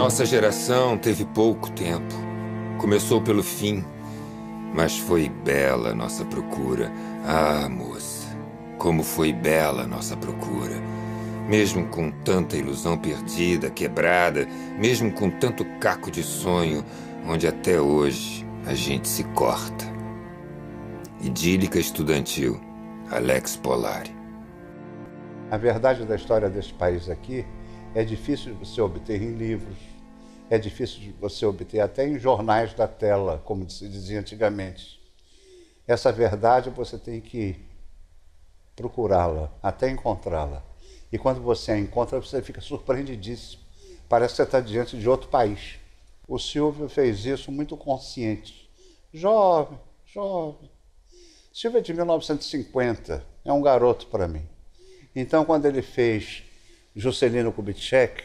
Nossa geração teve pouco tempo. Começou pelo fim, mas foi bela nossa procura. Ah, moça, como foi bela nossa procura. Mesmo com tanta ilusão perdida, quebrada, mesmo com tanto caco de sonho, onde até hoje a gente se corta. Idílica estudantil, Alex Polari. A verdade da história desse país aqui é difícil de você obter em livros, é difícil de você obter até em jornais da tela, como se dizia antigamente. Essa verdade você tem que procurá-la, até encontrá-la. E quando você a encontra, você fica surpreendidíssimo. Parece que você está diante de outro país. O Silvio fez isso muito consciente. Jovem. Silvio é de 1950, é um garoto para mim. Então, quando ele fez Juscelino Kubitschek,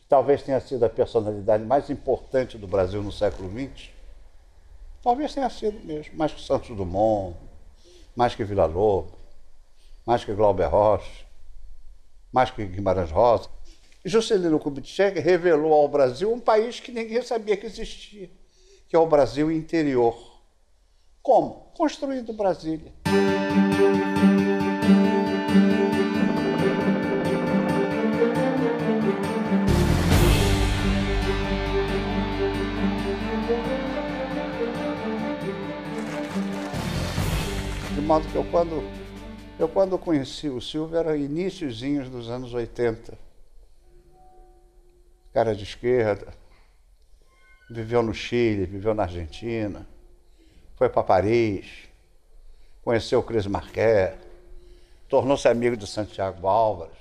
que talvez tenha sido a personalidade mais importante do Brasil no século XX, talvez tenha sido mesmo, mais que Santos Dumont, mais que Villa-Lobos, mais que Glauber Rocha, mais que Guimarães Rosa. Juscelino Kubitschek revelou ao Brasil um país que ninguém sabia que existia, que é o Brasil interior. Como? Construindo Brasília. De modo que eu quando conheci o Silvio era iniciozinhos dos anos 80. Cara de esquerda, viveu no Chile, viveu na Argentina, foi para Paris, conheceu o Chris Marker, tornou-se amigo de Santiago Alvarez,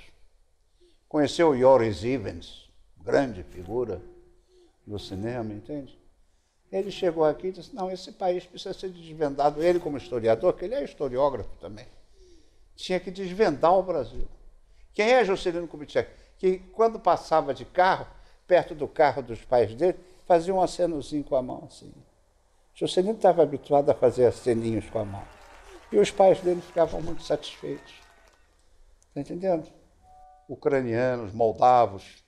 conheceu o Joris Ivens, grande figura do cinema, entende? Ele chegou aqui e disse, não, esse país precisa ser desvendado. Ele como historiador, que ele é historiógrafo também, tinha que desvendar o Brasil. Quem é Juscelino Kubitschek? Que quando passava de carro, perto do carro dos pais dele, fazia um acenozinho com a mão, assim. Juscelino estava habituado a fazer aceninhos com a mão. E os pais dele ficavam muito satisfeitos. Está entendendo? Ucranianos, moldavos,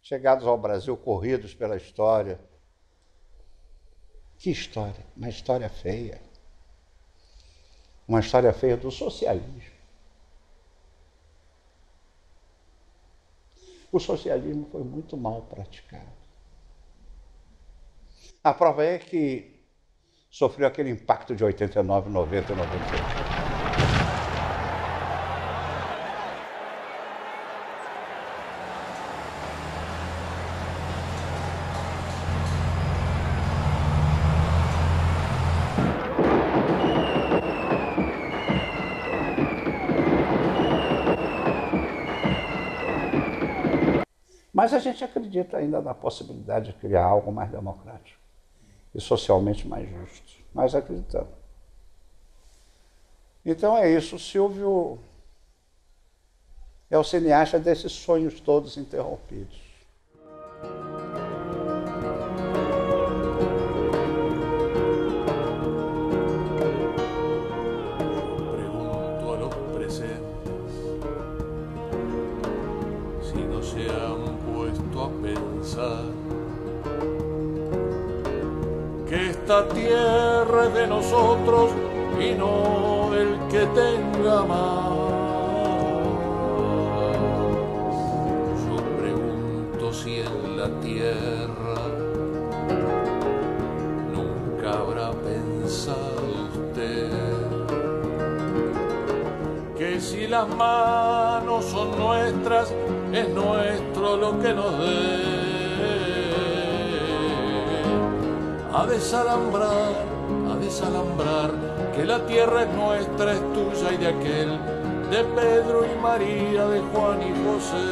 chegados ao Brasil, corridos pela história. Que história? Uma história feia. Uma história feia do socialismo. O socialismo foi muito mal praticado. A prova é que sofreu aquele impacto de 89, 90, 91. Mas a gente acredita ainda na possibilidade de criar algo mais democrático e socialmente mais justo. Nós acreditamos. Então é isso. O Silvio é o cineasta desses sonhos todos interrompidos. Esta tierra es de nosotros y no el que tenga más. Yo pregunto si en la tierra nunca habrá pensado usted que si las manos son nuestras, es nuestro lo que nos dé. A desalambrar, que la tierra es nuestra, es tuya y de aquel, de Pedro y María, de Juan y José.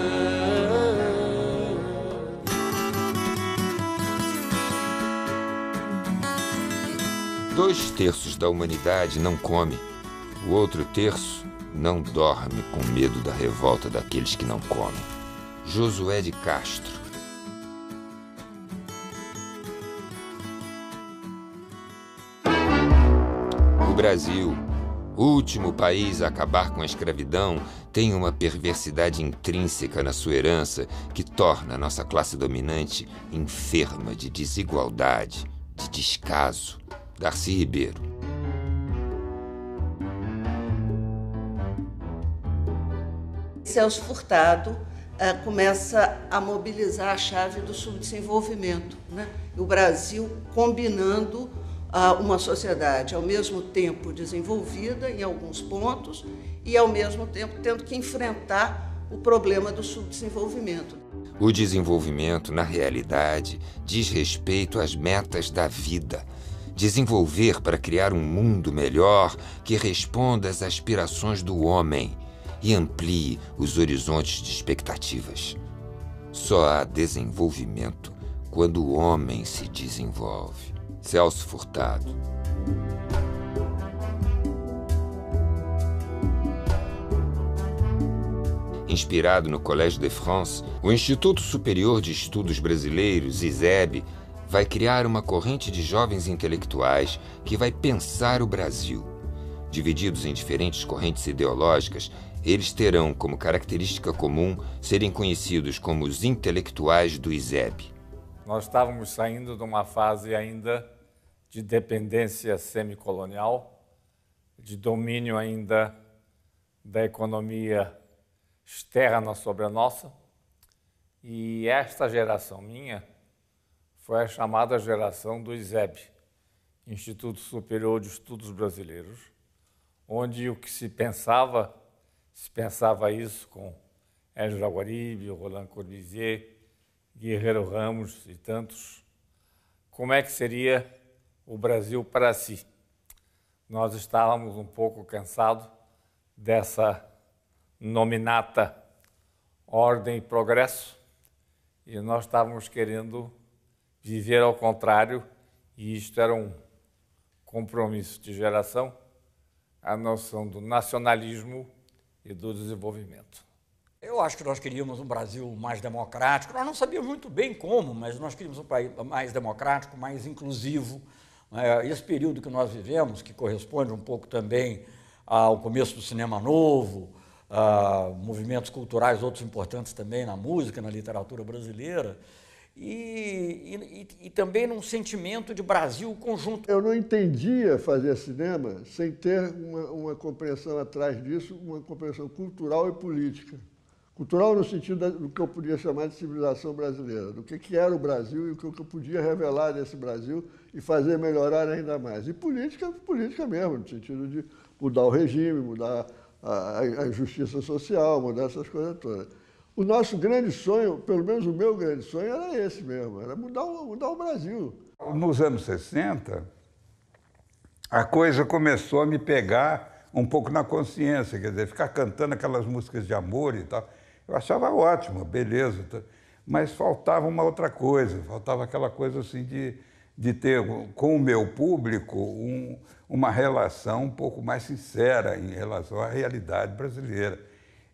2/3 da humanidade não come, o outro terço não dorme com medo da revolta daqueles que não comem. Josué de Castro. Brasil, último país a acabar com a escravidão, tem uma perversidade intrínseca na sua herança que torna a nossa classe dominante enferma de desigualdade, de descaso. Darcy Ribeiro. Celso Furtado começa a mobilizar a chave do subdesenvolvimento, né? O Brasil combinando uma sociedade ao mesmo tempo desenvolvida em alguns pontos e ao mesmo tempo tendo que enfrentar o problema do subdesenvolvimento. O desenvolvimento, na realidade, diz respeito às metas da vida. Desenvolver para criar um mundo melhor que responda às aspirações do homem e amplie os horizontes de expectativas. Só há desenvolvimento quando o homem se desenvolve. Celso Furtado. Inspirado no Collège de France, o Instituto Superior de Estudos Brasileiros, ISEB, vai criar uma corrente de jovens intelectuais que vai pensar o Brasil. Divididos em diferentes correntes ideológicas, eles terão como característica comum serem conhecidos como os intelectuais do ISEB. Nós estávamos saindo de uma fase ainda de dependência semicolonial, de domínio ainda da economia externa sobre a nossa, e esta geração minha foi a chamada geração do ISEB, Instituto Superior de Estudos Brasileiros, onde o que se pensava isso com Hélio Jaguaribe, Roland Corbusier, Guerreiro Ramos e tantos, como é que seria o Brasil para si. Nós estávamos um pouco cansados dessa nominata ordem e progresso e nós estávamos querendo viver ao contrário, e isto era um compromisso de geração, a noção do nacionalismo e do desenvolvimento. Eu acho que nós queríamos um Brasil mais democrático, nós não sabíamos muito bem como, mas nós queríamos um país mais democrático, mais inclusivo. Esse período que nós vivemos, que corresponde um pouco também ao começo do cinema novo, movimentos culturais, outros importantes também na música, na literatura brasileira, e também num sentimento de Brasil conjunto. Eu não entendia fazer cinema sem ter uma compreensão atrás disso, uma compreensão cultural e política. Cultural no sentido do que eu podia chamar de civilização brasileira, do que era o Brasil e o que eu podia revelar desse Brasil e fazer melhorar ainda mais. E política, política mesmo, no sentido de mudar o regime, mudar a injustiça social, mudar essas coisas todas. O nosso grande sonho, pelo menos o meu grande sonho, era esse mesmo, era mudar o Brasil. Nos anos 60, a coisa começou a me pegar um pouco na consciência, quer dizer, ficar cantando aquelas músicas de amor e tal. Eu achava ótimo, beleza, mas faltava uma outra coisa, faltava aquela coisa assim de ter com o meu público uma relação um pouco mais sincera em relação à realidade brasileira.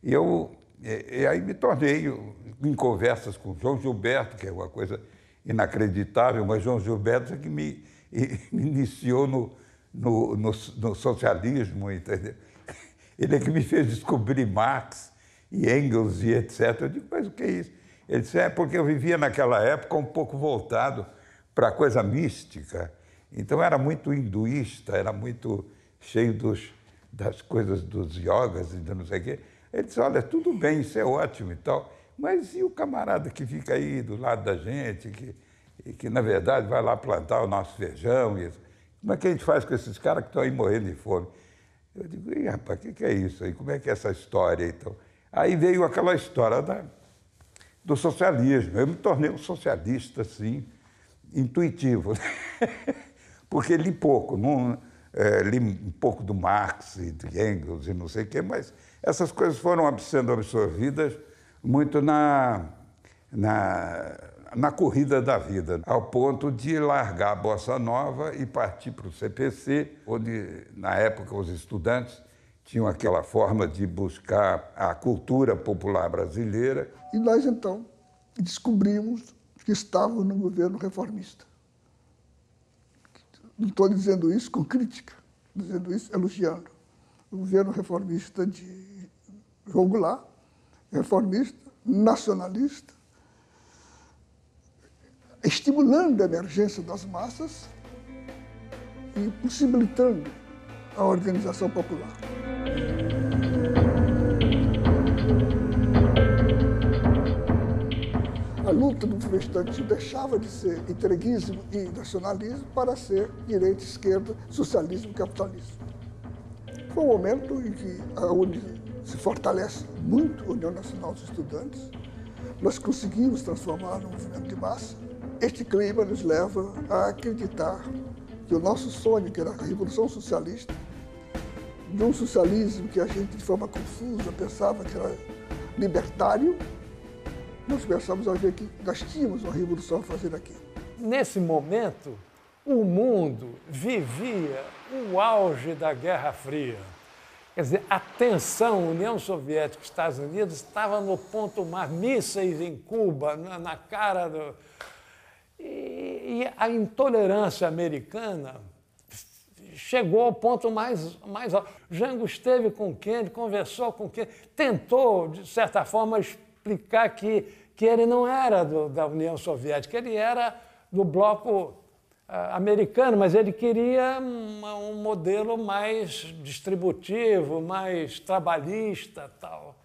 E aí me tornei, em conversas com João Gilberto, que é uma coisa inacreditável, mas João Gilberto é que me iniciou no socialismo, entendeu? Ele é que me fez descobrir Marx e Engels e etc. Eu digo, mas o que é isso? Ele disse, é porque eu vivia naquela época um pouco voltado para a coisa mística. Então era muito hinduísta, era muito cheio das coisas dos yogas e não sei o quê. Ele disse, olha, tudo bem, isso é ótimo e tal, mas e o camarada que fica aí do lado da gente, que na verdade vai lá plantar o nosso feijão e isso? Como é que a gente faz com esses caras que estão aí morrendo de fome? Eu digo, e rapaz, o que é isso aí? Como é que é essa história então? Aí veio aquela história do socialismo. Eu me tornei um socialista, assim, intuitivo, porque li pouco, li um pouco do Marx e do Engels e não sei o quê, mas essas coisas foram sendo absorvidas muito na corrida da vida, ao ponto de largar a Bossa Nova e partir para o CPC, onde, na época, os estudantes tinham aquela forma de buscar a cultura popular brasileira. E nós, então, descobrimos que estávamos no governo reformista. Não estou dizendo isso com crítica, dizendo isso elogiando. O governo reformista de João Goulart, reformista, nacionalista, estimulando a emergência das massas e possibilitando a organização popular. A luta do protestante deixava de ser entreguismo e nacionalismo para ser direita, esquerda, socialismo e capitalismo. Foi um momento em que a UNE se fortalece muito, a União Nacional dos Estudantes. Nós conseguimos transformar num movimento de massa. Este clima nos leva a acreditar que o nosso sonho, que era a Revolução Socialista, de um socialismo que a gente, de forma confusa, pensava que era libertário, nós pensamos a ver que nós tínhamos uma revolução a fazer aqui. Nesse momento, o mundo vivia o auge da Guerra Fria. Quer dizer, a tensão União Soviética e Estados Unidos estava no ponto mais, mísseis em Cuba, na cara do... E a intolerância americana chegou ao ponto mais alto. Jango esteve com Kennedy, conversou com Kennedy, tentou, de certa forma, explicar que ele não era da União Soviética, ele era do bloco americano, mas ele queria um modelo mais distributivo, mais trabalhista, tal.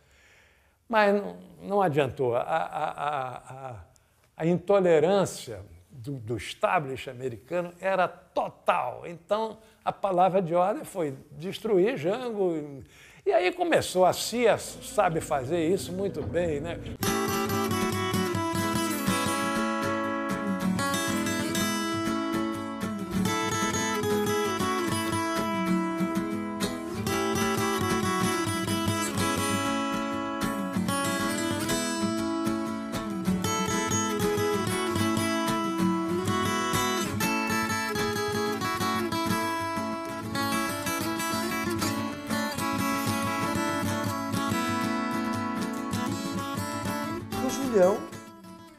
Mas não adiantou. A intolerância do establishment americano era total. Então, a palavra de ordem foi destruir Jango. E aí começou, a CIA sabe fazer isso muito bem, né?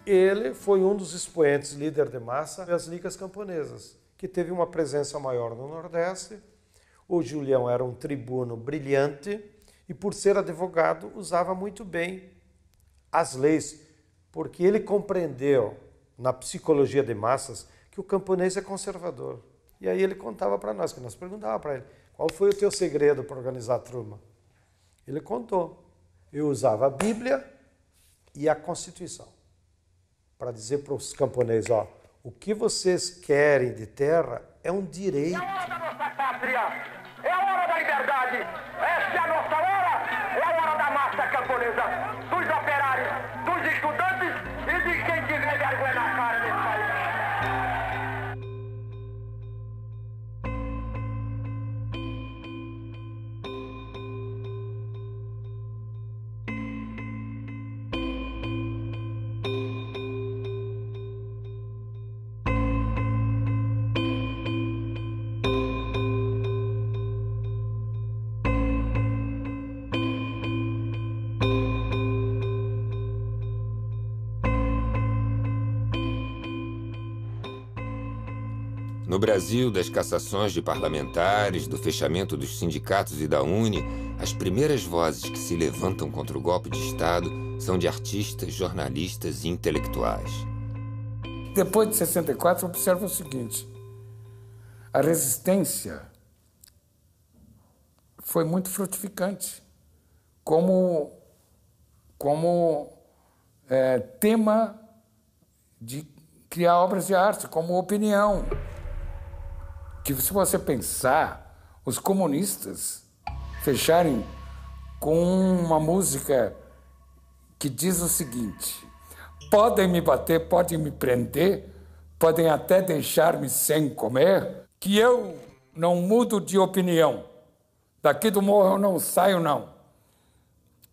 Ele foi um dos expoentes, líder de massa, das ligas camponesas, que teve uma presença maior no Nordeste. O Julião era um tribuno brilhante e, por ser advogado, usava muito bem as leis, porque ele compreendeu, na psicologia de massas, que o camponês é conservador. E aí ele contava para nós, que nós perguntávamos para ele, qual foi o teu segredo para organizar a turma? Ele contou. Eu usava a Bíblia e a Constituição, para dizer para os camponeses, ó, o que vocês querem de terra é um direito. É a hora da nossa pátria, é a hora da liberdade, essa é a nossa hora, é a hora da massa camponesa, dos operários, dos estudantes e de quem tiver vergonha na cara desse No Brasil, das cassações de parlamentares, do fechamento dos sindicatos e da UNE, as primeiras vozes que se levantam contra o golpe de Estado são de artistas, jornalistas e intelectuais. Depois de 64, observa o seguinte, a resistência foi muito frutificante como tema de criar obras de arte, como opinião. Que se você pensar, os comunistas fecharem com uma música que diz o seguinte, podem me bater, podem me prender, podem até deixar-me sem comer, que eu não mudo de opinião. Daqui do morro eu não saio, não.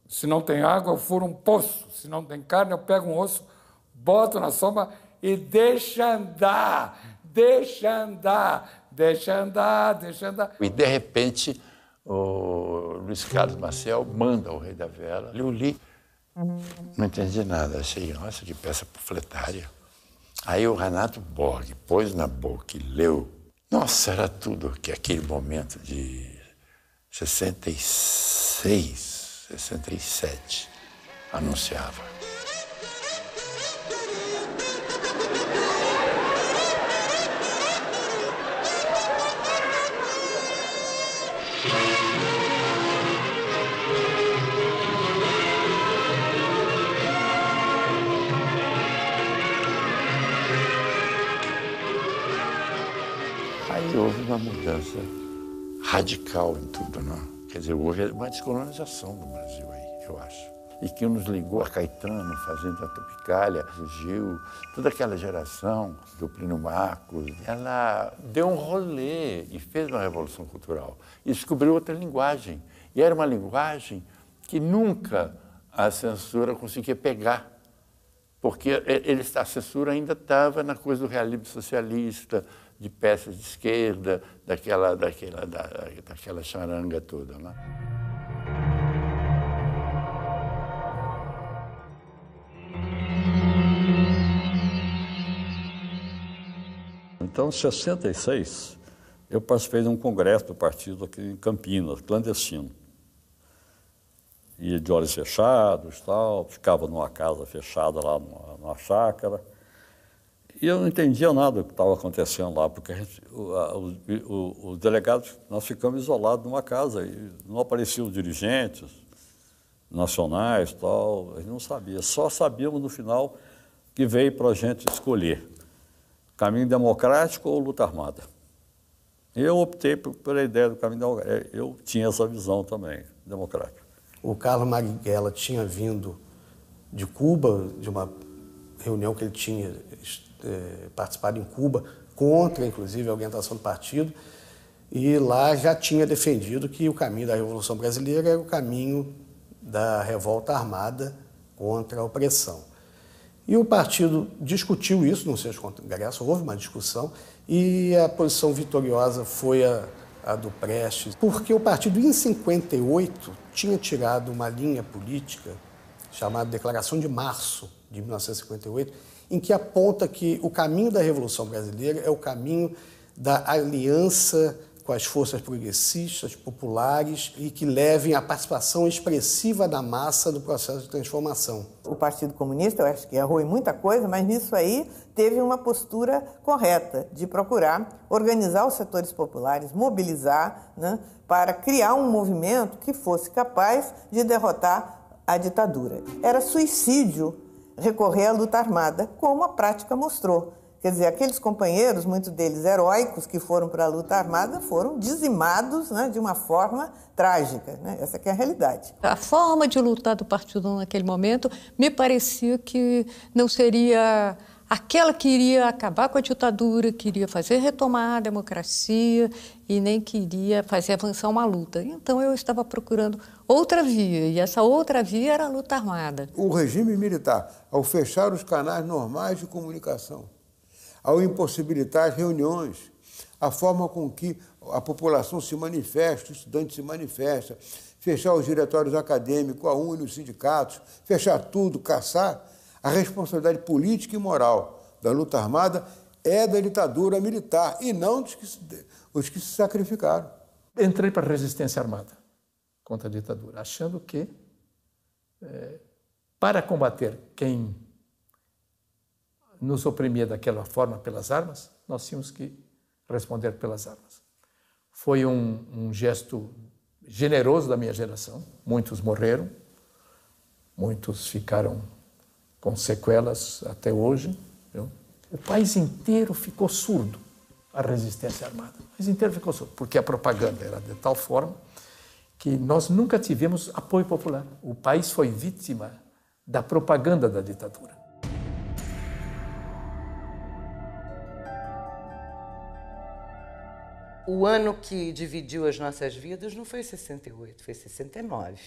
Se não tem água, eu furo um poço. Se não tem carne, eu pego um osso, boto na sombra e deixa andar, deixa andar. Deixa andar, deixa andar. E, de repente, o Luiz Carlos Maciel manda o Rei da Vela. Eu li, não entendi nada. Achei, nossa, que peça panfletária. Aí o Renato Borg pôs na boca e leu. Nossa, era tudo que aquele momento de 66 67, anunciava. Houve uma mudança radical em tudo, né? Quer dizer, houve uma descolonização do Brasil aí, eu acho. E que nos ligou a Caetano, Fazenda Tropicália, o Gil, toda aquela geração do Plínio Marcos. Ela deu um rolê e fez uma revolução cultural. E descobriu outra linguagem. E era uma linguagem que nunca a censura conseguia pegar. Porque a censura ainda estava na coisa do realismo socialista, de peças de esquerda, daquela charanga toda, né? Então, em 66, eu participei de um congresso do partido aqui em Campinas, clandestino. Ia de olhos fechados e tal, ficava numa casa fechada lá numa chácara. E eu não entendia nada do que estava acontecendo lá, porque os delegados, nós ficamos isolados numa casa, e não apareciam dirigentes nacionais e tal, a gente não sabia. Só sabíamos no final que veio para a gente escolher caminho democrático ou luta armada. Eu optei pela ideia do caminho democrático, eu tinha essa visão também, democrática. O Carlos Marighella tinha vindo de Cuba, de uma reunião que ele tinha participado em Cuba, contra, inclusive, a orientação do partido, e lá já tinha defendido que o caminho da Revolução Brasileira era o caminho da revolta armada contra a opressão. E o partido discutiu isso no seu congresso, houve uma discussão, e a posição vitoriosa foi a do Prestes, porque o partido, em 58, tinha tirado uma linha política chamada Declaração de Março de 1958, em que aponta que o caminho da Revolução Brasileira é o caminho da aliança com as forças progressistas, populares, e que levem à participação expressiva da massa do processo de transformação. O Partido Comunista, eu acho que errou em muita coisa, mas nisso aí teve uma postura correta de procurar organizar os setores populares, mobilizar, né, para criar um movimento que fosse capaz de derrotar a ditadura. Era suicídio recorrer à luta armada, como a prática mostrou. Quer dizer, aqueles companheiros, muitos deles heróicos, que foram para a luta armada, foram dizimados, né, de uma forma trágica, né? Essa que é a realidade. A forma de lutar do partido naquele momento me parecia que não seria aquela que iria acabar com a ditadura, queria fazer retomar a democracia e nem queria fazer avançar uma luta. Então eu estava procurando outra via, e essa outra via era a luta armada. O regime militar, ao fechar os canais normais de comunicação, ao impossibilitar as reuniões, a forma com que a população se manifesta, o estudante se manifesta, fechar os diretórios acadêmicos, a UNE, os sindicatos, fechar tudo, caçar. A responsabilidade política e moral da luta armada é da ditadura militar e não dos que se sacrificaram. Entrei para a resistência armada contra a ditadura, achando que para combater quem nos oprimia daquela forma pelas armas, nós tínhamos que responder pelas armas. Foi um gesto generoso da minha geração. Muitos morreram, muitos ficaram com sequelas até hoje, viu? O país inteiro ficou surdo à resistência armada. O país inteiro ficou surdo, porque a propaganda era de tal forma que nós nunca tivemos apoio popular. O país foi vítima da propaganda da ditadura. O ano que dividiu as nossas vidas não foi 68, foi 69.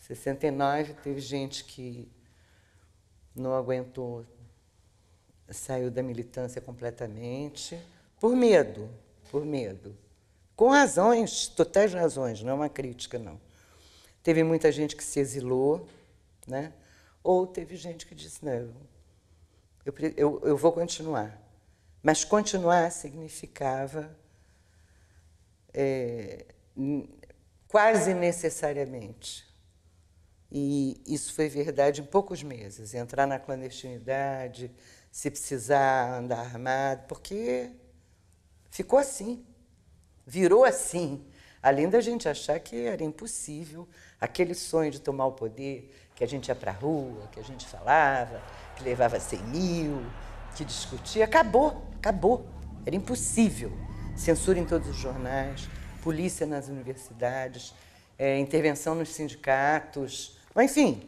69 teve gente que não aguentou, saiu da militância completamente, por medo. Com razões, totais razões, não é uma crítica, não. Teve muita gente que se exilou, né? Ou teve gente que disse, não, eu vou continuar. Mas continuar significava quase necessariamente. E isso foi verdade em poucos meses, entrar na clandestinidade, se precisar andar armado, porque ficou assim, virou assim. Além da gente achar que era impossível aquele sonho de tomar o poder, que a gente ia para a rua, que a gente falava, que levava 100 mil, que discutia, acabou, acabou. Era impossível. Censura em todos os jornais, polícia nas universidades, intervenção nos sindicatos, enfim,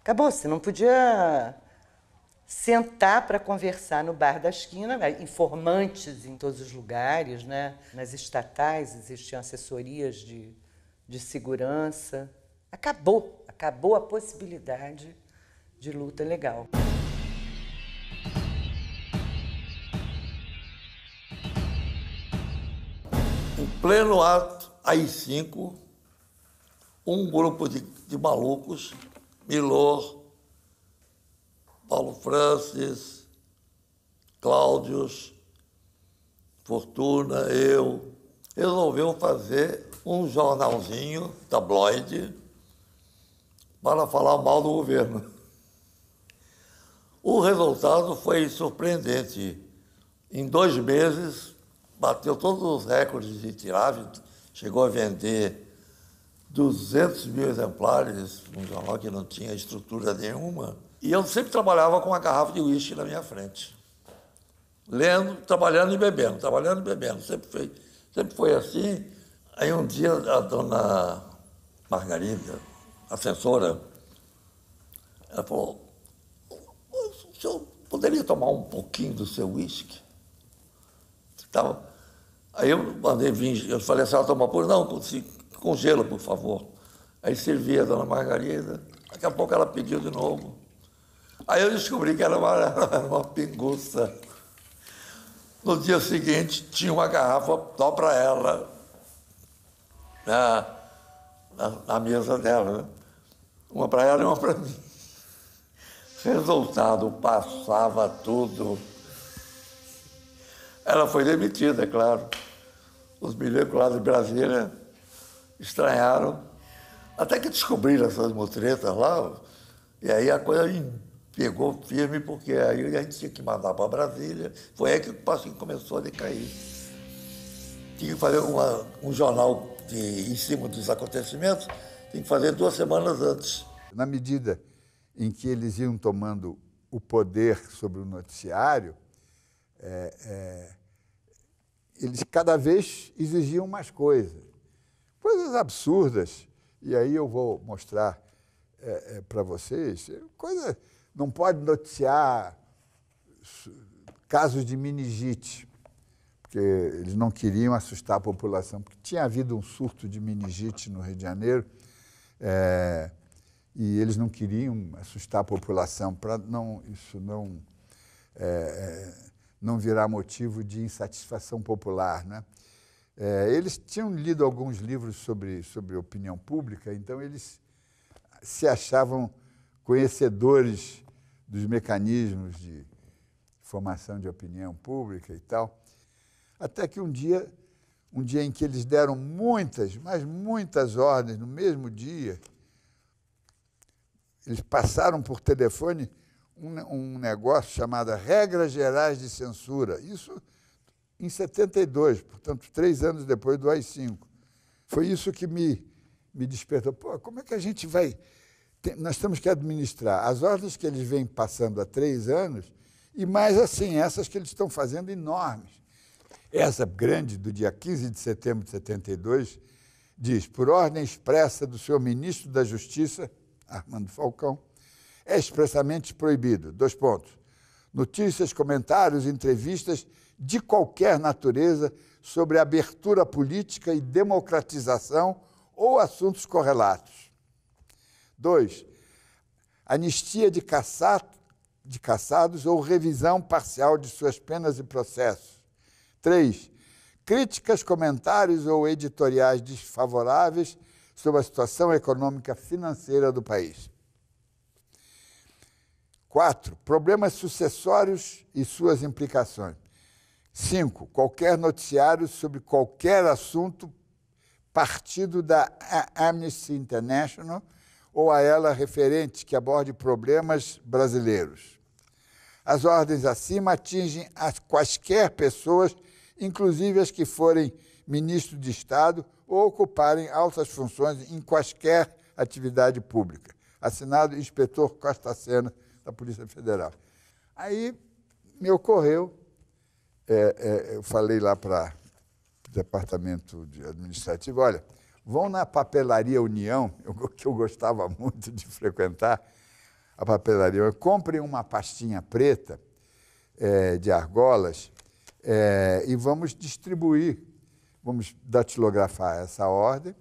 acabou. Você não podia sentar para conversar no bar da esquina, informantes em todos os lugares, né? Nas estatais existiam assessorias de segurança. Acabou, acabou a possibilidade de luta legal. Em pleno ato AI-5, um grupo de malucos, Milor, Paulo Francis, Cláudio, Fortuna, eu, resolveu fazer um jornalzinho tabloide para falar mal do governo. O resultado foi surpreendente. Em 2 meses, bateu todos os recordes de tiragem, chegou a vender 200 mil exemplares, um jornal que não tinha estrutura nenhuma. E eu sempre trabalhava com uma garrafa de uísque na minha frente. Lendo, trabalhando e bebendo. Sempre foi assim. Aí um dia a dona Margarida, a assessora, ela falou, o senhor poderia tomar um pouquinho do seu uísque? Aí eu mandei vir, eu falei assim, ela toma por não, com gelo, por favor. Aí servia a dona Margarida, daqui a pouco ela pediu de novo. Aí eu descobri que era uma pinguça. No dia seguinte, tinha uma garrafa só para ela, na mesa dela, né? Uma para ela e uma para mim. Resultado, passava tudo. Ela foi demitida, é claro. Os milicos lá de Brasília estranharam, até que descobriram essas mutretas lá, e aí a coisa pegou firme, porque aí a gente tinha que mandar para Brasília. Foi aí que o passinho começou a decair. Tinha que fazer um jornal em cima dos acontecimentos, tinha que fazer 2 semanas antes. Na medida em que eles iam tomando o poder sobre o noticiário, eles cada vez exigiam mais coisas absurdas, e aí eu vou mostrar para vocês, não pode noticiar casos de meningite, porque eles não queriam assustar a população, porque tinha havido um surto de meningite no Rio de Janeiro, e eles não queriam assustar a população para não virar motivo de insatisfação popular, né? Eles tinham lido alguns livros sobre opinião pública, então eles se achavam conhecedores dos mecanismos de formação de opinião pública e tal, até que um dia em que eles deram muitas, mas muitas ordens no mesmo dia, eles passaram por telefone um negócio chamado Regras Gerais de Censura, isso em 72, portanto, 3 anos depois do AI-5. Foi isso que me despertou. Pô, como é que a gente vai... Nós temos que administrar as ordens que eles vêm passando há 3 anos e mais assim, essas que eles estão fazendo enormes. Essa grande, do dia 15 de setembro de 72, diz, por ordem expressa do senhor ministro da Justiça, Armando Falcão, é expressamente proibido, : notícias, comentários, entrevistas de qualquer natureza sobre abertura política e democratização ou assuntos correlatos. 2. Anistia de cassados ou revisão parcial de suas penas e processos. 3. Críticas, comentários ou editoriais desfavoráveis sobre a situação econômica financeira do país. 4. Problemas sucessórios e suas implicações. 5. Qualquer noticiário sobre qualquer assunto partido da Amnesty International ou a ela referente que aborde problemas brasileiros. As ordens acima atingem a quaisquer pessoas, inclusive as que forem ministros de Estado ou ocuparem altas funções em quaisquer atividade pública. Assinado Inspetor Costa Sena, da Polícia Federal. Aí me ocorreu, eu falei lá para o Departamento Administrativo, olha, vão na Papelaria União, que eu gostava muito de frequentar, a Papelaria União, comprem uma pastinha preta de argolas e vamos distribuir, vamos datilografar essa ordem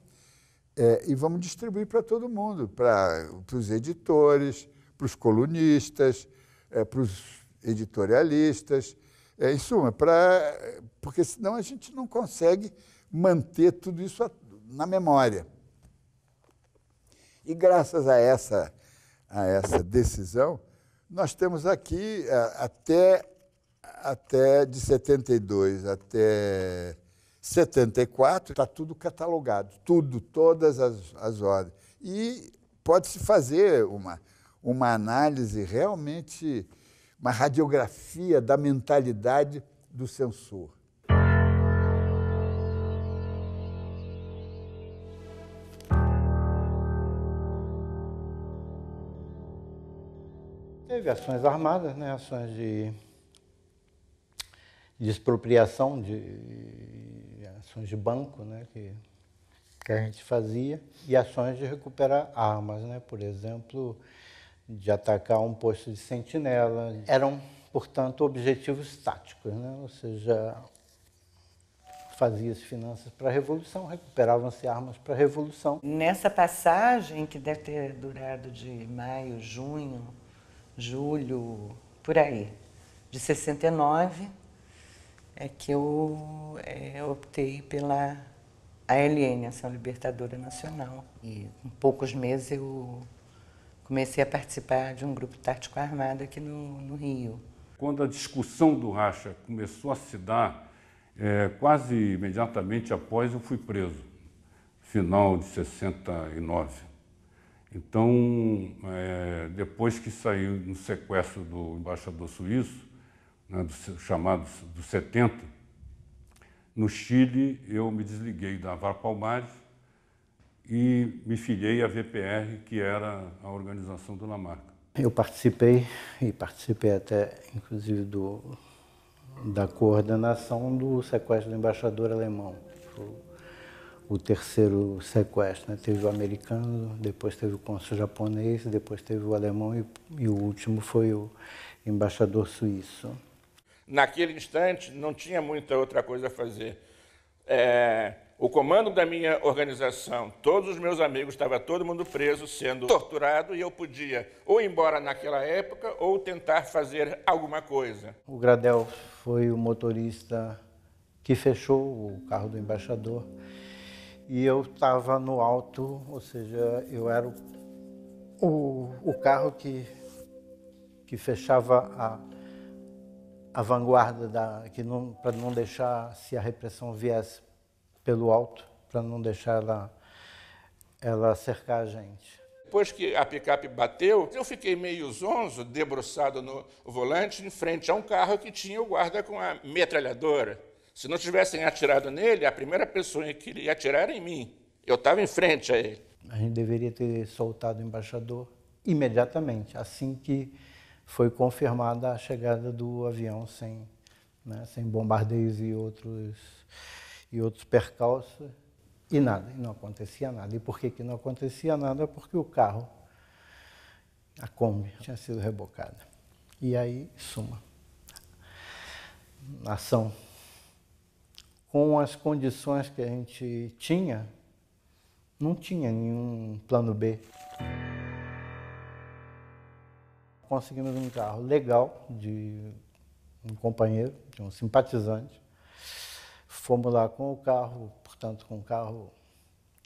e vamos distribuir para todo mundo, para os editores, para os colunistas, para os editorialistas, em suma, porque senão a gente não consegue manter tudo isso na memória. E graças a essa decisão, nós temos aqui até de 72 até 74, está tudo catalogado, todas as ordens. E pode-se fazer uma análise realmente, uma radiografia da mentalidade do censor. Teve ações armadas, né? Ações de expropriação, ações de banco, né? Que a gente fazia, e ações de recuperar armas, né? Por exemplo, de atacar um posto de sentinela. Eram, portanto, objetivos táticos, né? Ou seja, fazia-se finanças para a Revolução, recuperavam-se armas para a Revolução. Nessa passagem, que deve ter durado de maio, junho, julho, por aí, de 69, é que eu optei pela ALN, Ação Libertadora Nacional. E em poucos meses eu comecei a participar de um grupo tático armado aqui no Rio. Quando a discussão do racha começou a se dar, quase imediatamente após eu fui preso, final de 69. Então, depois que saiu no sequestro do embaixador suíço, né, chamado do 70, no Chile eu me desliguei da Varpalmares, e me filiei à VPR, que era a organização do Lamarca. Eu participei, e participei até, inclusive, da coordenação do sequestro do embaixador alemão. O terceiro sequestro, né? Teve o americano, depois teve o cônsul japonês, depois teve o alemão e o último foi o embaixador suíço. Naquele instante, não tinha muita outra coisa a fazer. O comando da minha organização, todos os meus amigos, estava todo mundo preso, sendo torturado, e eu podia ou ir embora naquela época ou tentar fazer alguma coisa. O Gradel foi o motorista que fechou o carro do embaixador e eu estava no alto, ou seja, eu era o carro que fechava a vanguarda, para não deixar, se a repressão viesse pelo alto, para não deixar ela cercar a gente. Depois que a picape bateu, eu fiquei meio zonzo, debruçado no volante, em frente a um carro que tinha o guarda com a metralhadora. Se não tivessem atirado nele, a primeira pessoa que ia atirar era em mim. Eu estava em frente a ele. A gente deveria ter soltado o embaixador imediatamente, assim que foi confirmada a chegada do avião, sem bombardeios e outros percalços, e nada, e não acontecia nada. E por que não acontecia nada? Porque o carro, a Kombi, tinha sido rebocada. E aí, suma, ação. Com as condições que a gente tinha, não tinha nenhum plano B. Conseguimos um carro legal de um companheiro, de um simpatizante. Fomos lá com o carro, portanto, com um carro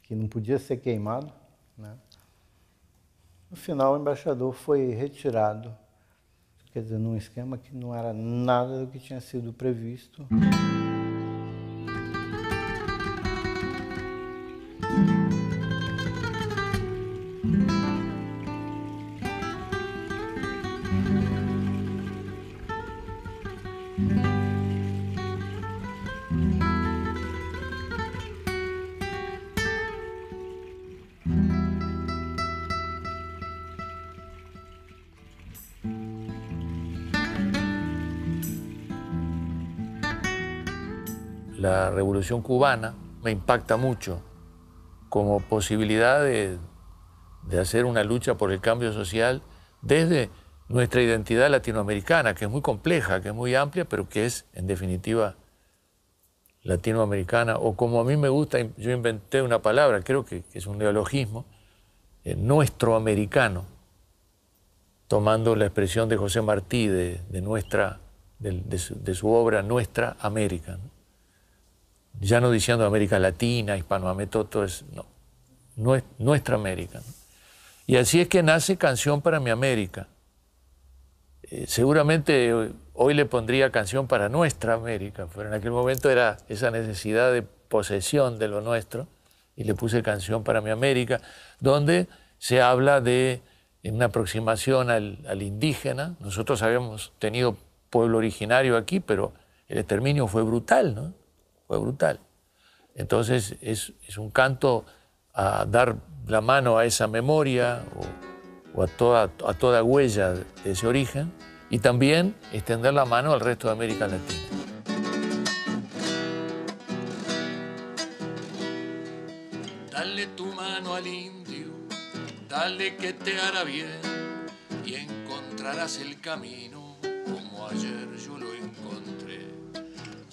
que não podia ser queimado, né? No final, o embaixador foi retirado, quer dizer, num esquema que não era nada do que tinha sido previsto. La Revolución Cubana me impacta mucho como posibilidad de hacer una lucha por el cambio social desde nuestra identidad latinoamericana, que es muy compleja, que es muy amplia, pero que es, en definitiva, latinoamericana. O como a mí me gusta, yo inventé una palabra, creo que es un neologismo, nuestro americano, tomando la expresión de José Martí, de su obra Nuestra América. Ya no diciendo América Latina, Hispanoamérica, todo es, no es Nuestra América. Y así es que nace Canción para mi América. Seguramente hoy le pondría Canción para Nuestra América, pero en aquel momento era esa necesidad de posesión de lo nuestro, y le puse Canción para mi América, donde se habla de una aproximación al indígena. Nosotros habíamos tenido pueblo originario aquí, pero el exterminio fue brutal, ¿no? Fue brutal. Entonces es un canto a dar la mano a esa memoria o a toda huella de ese origen, y también extender la mano al resto de América Latina. Dale tu mano al indio, dale que te hará bien, y encontrarás el camino como ayer yo lo encontré.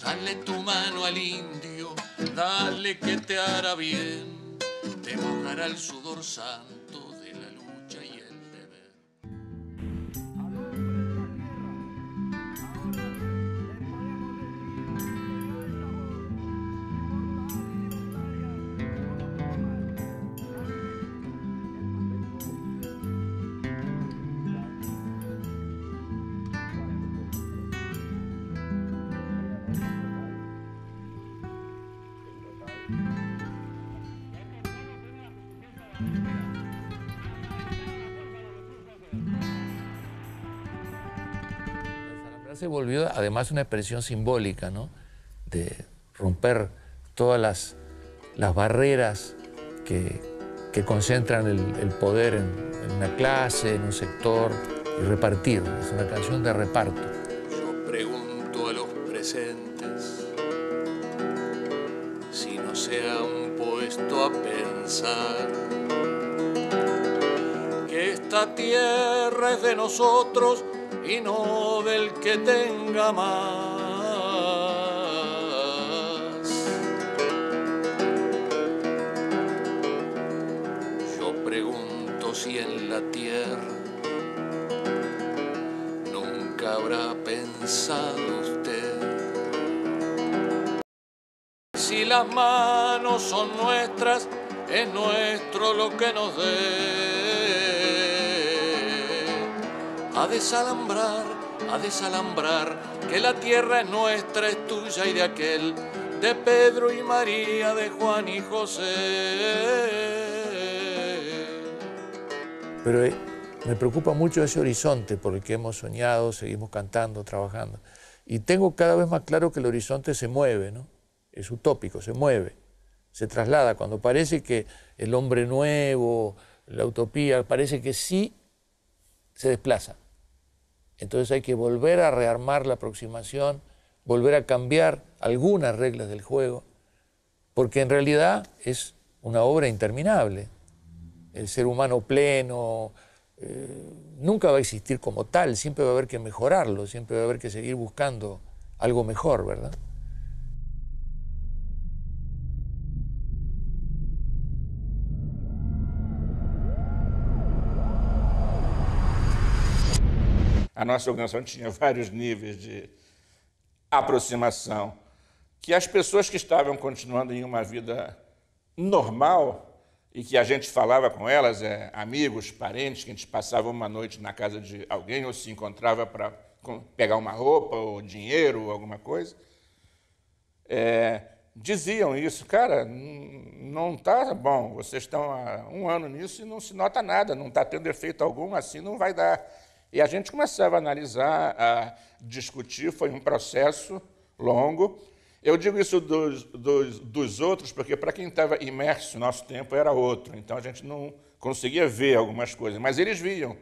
Dale tu mano al indio, dale que te hará bien, te mojará el sudor santo. Se volvió además una expresión simbólica, ¿no? De romper todas las barreras que concentran el poder en una clase, en un sector, y repartir. Es una canción de reparto. Yo pregunto a los presentes si no se han puesto a pensar que esta tierra es de nosotros y no del que tenga más. Yo pregunto si en la tierra nunca habrá pensado usted si las manos son nuestras, es nuestro lo que nos dé. A desalambrar, que la tierra es nuestra, es tuya y de aquel, de Pedro y María, de Juan y José. Pero me preocupa mucho ese horizonte, porque hemos soñado, seguimos cantando, trabajando. Y tengo cada vez más claro que el horizonte se mueve, ¿no? Es utópico, se mueve, se traslada. Cuando parece que el hombre nuevo, la utopía, parece que sí, se desplaza. Entonces hay que volver a rearmar la aproximación, volver a cambiar algunas reglas del juego, porque en realidad es una obra interminable. El ser humano pleno nunca va a existir como tal, siempre va a haber que mejorarlo, siempre va a haber que seguir buscando algo mejor, ¿verdad? A nossa organização tinha vários níveis de aproximação, que as pessoas que estavam continuando em uma vida normal e que a gente falava com elas, amigos, parentes, que a gente passava uma noite na casa de alguém ou se encontrava para pegar uma roupa ou dinheiro ou alguma coisa, diziam isso, cara, não está bom, vocês estão há um ano nisso e não se nota nada, não está tendo efeito algum, assim não vai dar. E a gente começava a analisar, a discutir, foi um processo longo. Eu digo isso dos outros, porque para quem estava imerso, nosso tempo era outro, então a gente não conseguia ver algumas coisas, mas eles viam.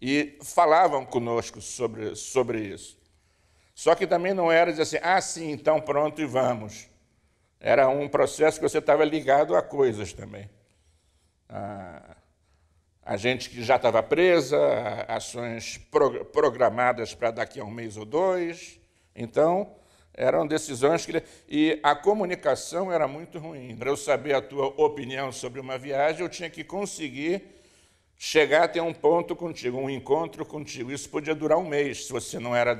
e falavam conosco sobre isso. Só que também não era dizer assim, ah, sim, então pronto e vamos. Era um processo que você estava ligado a coisas também. A gente que já estava presa, ações programadas para daqui a um mês ou dois. Então, eram decisões que... E a comunicação era muito ruim. Para eu saber a tua opinião sobre uma viagem, eu tinha que conseguir chegar até um ponto contigo, um encontro contigo. Isso podia durar um mês, se você não era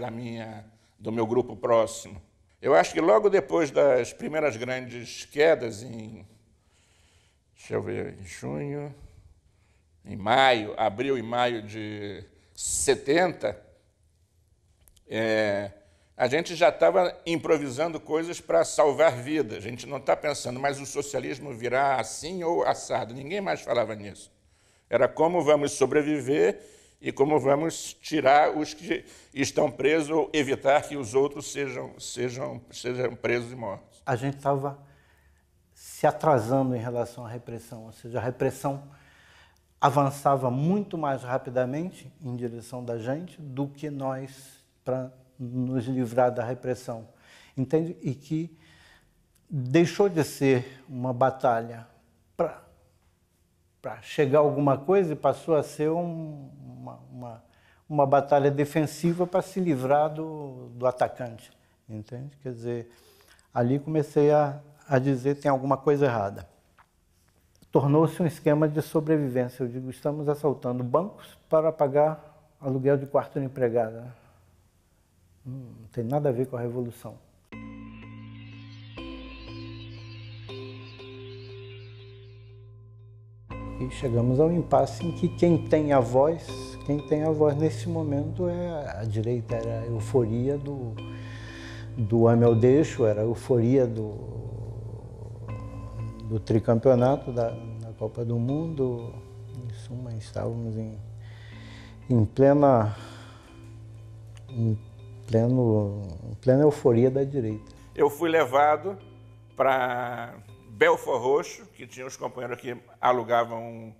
do meu grupo próximo. Eu acho que logo depois das primeiras grandes quedas, em junho, em maio, abril e maio de 70, a gente já estava improvisando coisas para salvar vidas. A gente não está pensando, mas o socialismo virá assim ou assado. Ninguém mais falava nisso. Era como vamos sobreviver e como vamos tirar os que estão presos ou evitar que os outros sejam presos e mortos. A gente estava se atrasando em relação à repressão, ou seja, a repressão avançava muito mais rapidamente em direção da gente do que nós para nos livrar da repressão, entende? E que deixou de ser uma batalha para chegar a alguma coisa e passou a ser uma batalha defensiva para se livrar do atacante, entende? Quer dizer, ali comecei a dizer tem alguma coisa errada. Tornou-se um esquema de sobrevivência. Eu digo, estamos assaltando bancos para pagar aluguel de quarto de empregada. Não tem nada a ver com a Revolução. E chegamos ao impasse em que quem tem a voz nesse momento é a direita. Era a euforia do ame ou deixo, era a euforia do tricampeonato, da Copa do Mundo. Em suma, estávamos em plena euforia da direita. Eu fui levado para Belfor Roxo, que tinha uns companheiros que alugavam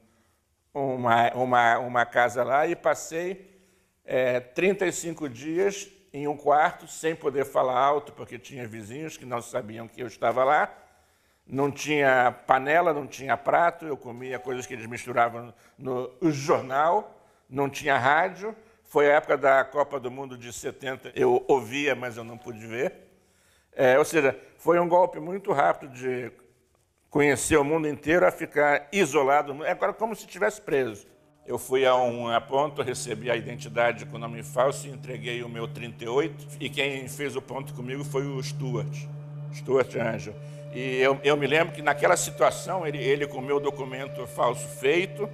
uma casa lá, e passei 35 dias em um quarto, sem poder falar alto, porque tinha vizinhos que não sabiam que eu estava lá. Não tinha panela, não tinha prato, eu comia coisas que eles misturavam no jornal, não tinha rádio. Foi a época da Copa do Mundo de 70, eu ouvia, mas eu não pude ver. Ou seja, foi um golpe muito rápido de conhecer o mundo inteiro a ficar isolado. É agora como se estivesse preso. Eu fui a um ponto, recebi a identidade com nome falso, entreguei o meu 38, e quem fez o ponto comigo foi o Stuart Angel. E eu me lembro que naquela situação, ele com o meu documento falso feito,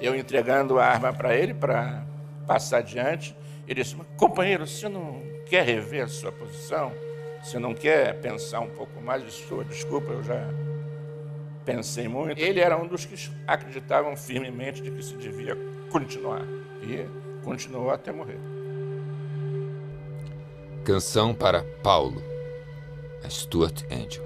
eu entregando a arma para ele, para passar adiante, ele disse, companheiro, você não quer rever a sua posição? Você não quer pensar um pouco mais? Eu disse, desculpa, eu já pensei muito. Ele era um dos que acreditavam firmemente de que se devia continuar. E continuou até morrer. Canção para Paulo, a Stuart Angel.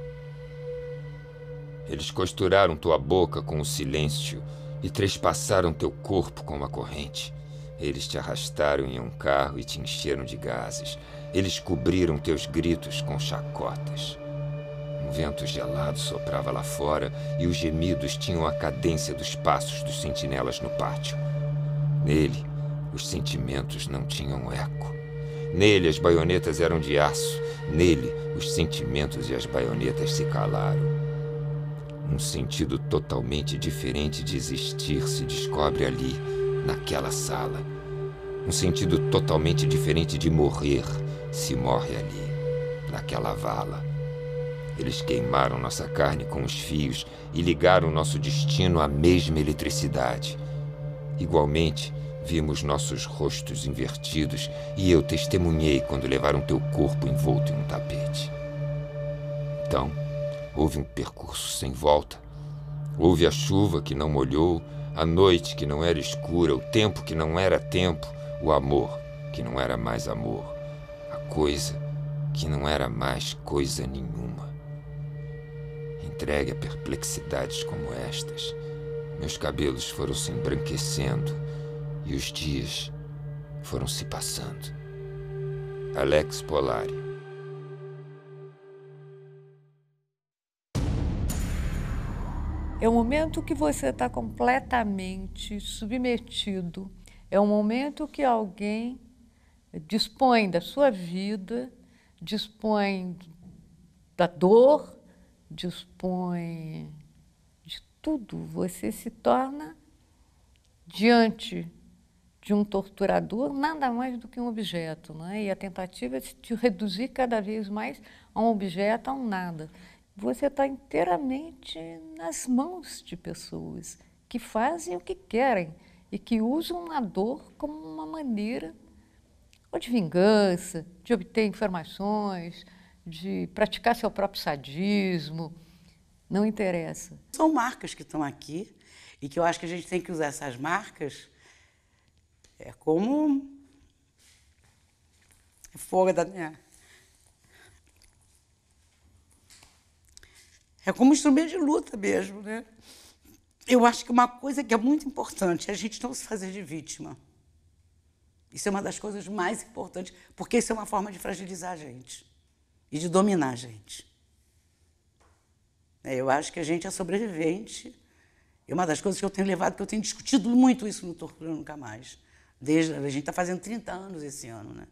Eles costuraram tua boca com o silêncio e trespassaram teu corpo com uma corrente. Eles te arrastaram em um carro e te encheram de gases. Eles cobriram teus gritos com chacotas. Um vento gelado soprava lá fora e os gemidos tinham a cadência dos passos dos sentinelas no pátio. Nele, os sentimentos não tinham eco. Nele, as baionetas eram de aço. Nele, os sentimentos e as baionetas se calaram. Um sentido totalmente diferente de existir se descobre ali, naquela sala. Um sentido totalmente diferente de morrer se morre ali, naquela vala. Eles queimaram nossa carne com os fios e ligaram nosso destino à mesma eletricidade. Igualmente, vimos nossos rostos invertidos e eu testemunhei quando levaram teu corpo envolto em um tapete. Então, houve um percurso sem volta. Houve a chuva que não molhou, a noite que não era escura, o tempo que não era tempo, o amor que não era mais amor, a coisa que não era mais coisa nenhuma. Entregue a perplexidades como estas, meus cabelos foram se embranquecendo e os dias foram se passando. Alex Polari. É um momento que você está completamente submetido. É um momento que alguém dispõe da sua vida, dispõe da dor, dispõe de tudo. Você se torna, diante de um torturador, nada mais do que um objeto, né? E a tentativa é te reduzir cada vez mais a um objeto, a um nada. Você está inteiramente nas mãos de pessoas que fazem o que querem e que usam a dor como uma maneira ou de vingança, de obter informações, de praticar seu próprio sadismo. Não interessa. São marcas que estão aqui e que eu acho que a gente tem que usar essas marcas como folga da... É como instrumento de luta mesmo, né? Eu acho que uma coisa que é muito importante é a gente não se fazer de vítima. Isso é uma das coisas mais importantes, porque isso é uma forma de fragilizar a gente e de dominar a gente. Eu acho que a gente é sobrevivente. É uma das coisas que eu tenho levado, que eu tenho discutido muito isso no Tortura Nunca Mais. Desde, a gente está fazendo 30 anos esse ano, né?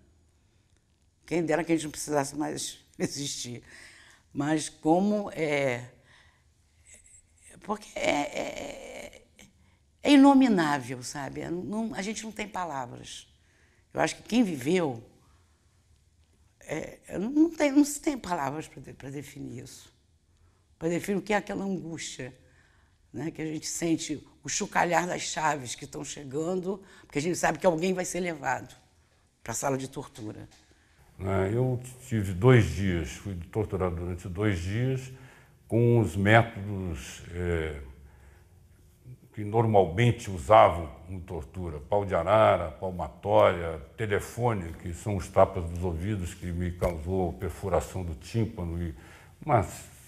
Quem dera que a gente não precisasse mais existir. Mas como é... Porque é inominável, sabe? A gente não tem palavras. Eu acho que quem viveu... não se tem palavras para definir isso. Para definir o que é aquela angústia, né? Que a gente sente o chocalhar das chaves que estão chegando, porque a gente sabe que alguém vai ser levado para a sala de tortura. Eu tive 2 dias, fui torturado durante 2 dias, com os métodos que normalmente usavam em tortura, pau de arara, palmatória, telefone, que são os tapas dos ouvidos que me causou perfuração do tímpano e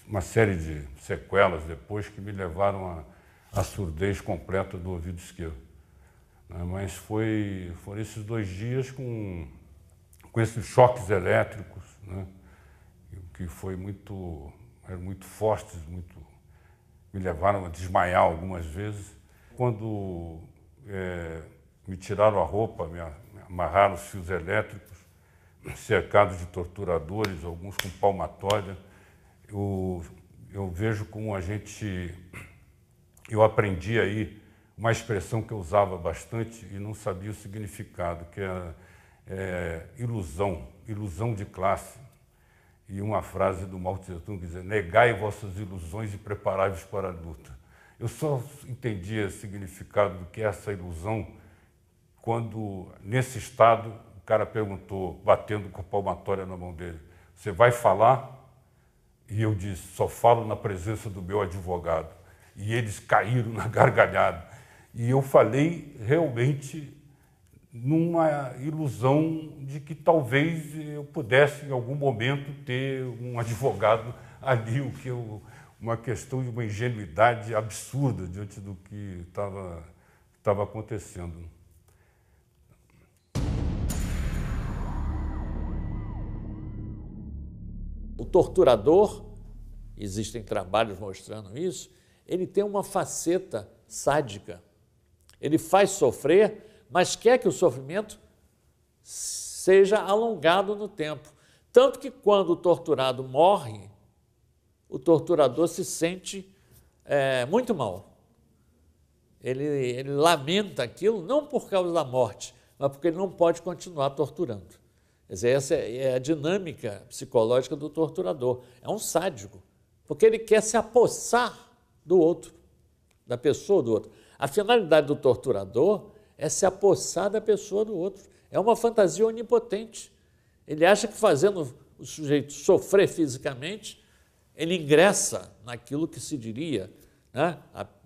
uma série de sequelas depois que me levaram à surdez completa do ouvido esquerdo. Mas foram esses 2 dias com esses choques elétricos, né? Que foi muito... eram muito fortes, me levaram a desmaiar algumas vezes. Quando me tiraram a roupa, me amarraram os fios elétricos, cercados de torturadores, alguns com palmatória, eu vejo como a gente... Eu aprendi aí uma expressão que eu usava bastante e não sabia o significado, que era ilusão de classe. E uma frase do Mao Tse-tung que dizia: negai vossas ilusões e preparai-vos para a luta. Eu só entendia o significado do que é essa ilusão quando, nesse estado, o cara perguntou, batendo com a palmatória na mão dele: você vai falar? E eu disse: só falo na presença do meu advogado. E eles caíram na gargalhada. E eu falei realmente numa ilusão de que talvez eu pudesse, em algum momento, ter um advogado ali, uma questão de uma ingenuidade absurda diante do que estava acontecendo. O torturador, existem trabalhos mostrando isso, ele tem uma faceta sádica. Ele faz sofrer, mas quer que o sofrimento seja alongado no tempo. Tanto que, quando o torturado morre, o torturador se sente muito mal. Ele lamenta aquilo, não por causa da morte, mas porque ele não pode continuar torturando. Quer dizer, essa é a dinâmica psicológica do torturador. É um sádico, porque ele quer se apossar do outro, da pessoa do outro. A finalidade do torturador é se apossar da pessoa do outro. É uma fantasia onipotente. Ele acha que, fazendo o sujeito sofrer fisicamente, ele ingressa naquilo que se diria, né,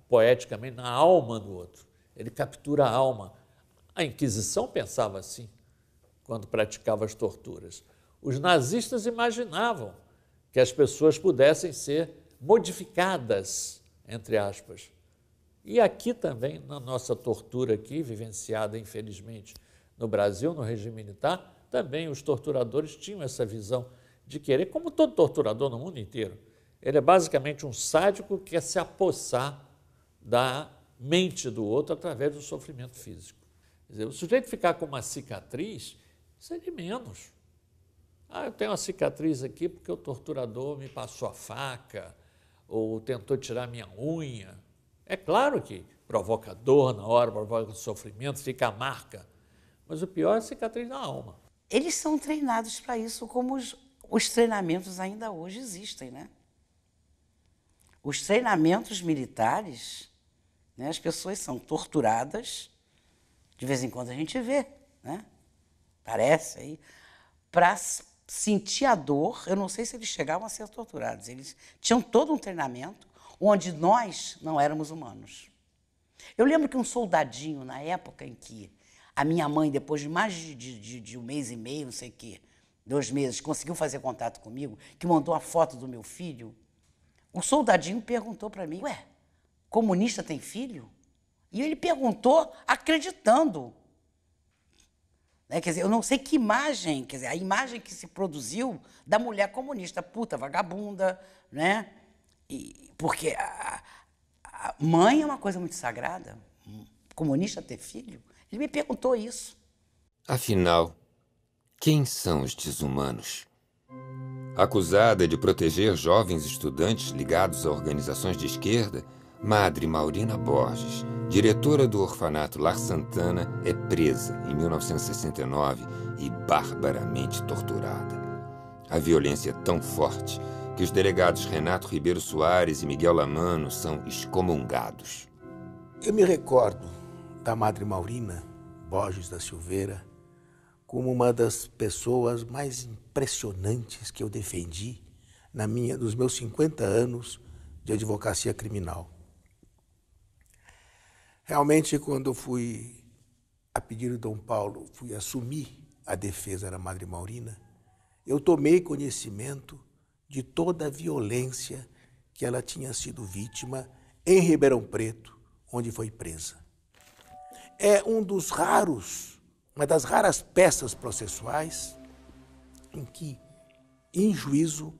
poeticamente, na alma do outro. Ele captura a alma. A Inquisição pensava assim, quando praticava as torturas. Os nazistas imaginavam que as pessoas pudessem ser modificadas, entre aspas. E aqui também, na nossa tortura aqui, vivenciada, infelizmente, no Brasil, no regime militar, também os torturadores tinham essa visão de querer, como todo torturador no mundo inteiro, ele é basicamente um sádico que quer se apossar da mente do outro através do sofrimento físico. Quer dizer, o sujeito ficar com uma cicatriz, isso é de menos. Ah, eu tenho uma cicatriz aqui porque o torturador me passou a faca ou tentou tirar minha unha. É claro que provoca dor na hora, provoca sofrimento, fica a marca. Mas o pior é a cicatriz na alma. Eles são treinados para isso, como os treinamentos ainda hoje existem, né? Os treinamentos militares, né, as pessoas são torturadas, de vez em quando a gente vê, né? Parece aí, para sentir a dor. Eu não sei se eles chegavam a ser torturados. Eles tinham todo um treinamento onde nós não éramos humanos. Eu lembro que um soldadinho, na época em que a minha mãe, depois de mais de um mês e meio, não sei o quê, 2 meses, conseguiu fazer contato comigo, que mandou a foto do meu filho, o soldadinho perguntou para mim, ué, comunista tem filho? E ele perguntou acreditando. Né? Quer dizer, eu não sei que imagem, quer dizer, a imagem que se produziu da mulher comunista, puta, vagabunda, né? E, porque a mãe é uma coisa muito sagrada, comunista ter filho. Ele me perguntou isso. Afinal, quem são os desumanos? Acusada de proteger jovens estudantes ligados a organizações de esquerda, Madre Maurina Borges, diretora do orfanato Lar Santana, é presa em 1969 e barbaramente torturada. A violência é tão forte que os delegados Renato Ribeiro Soares e Miguel Lamano são excomungados. Eu me recordo da Madre Maurina Borges da Silveira como uma das pessoas mais impressionantes que eu defendi nos meus 50 anos de advocacia criminal. Realmente, quando eu fui, a pedido de Dom Paulo, fui assumir a defesa da Madre Maurina, eu tomei conhecimento de toda a violência que ela tinha sido vítima em Ribeirão Preto, onde foi presa. É uma das raras peças processuais em que, em juízo,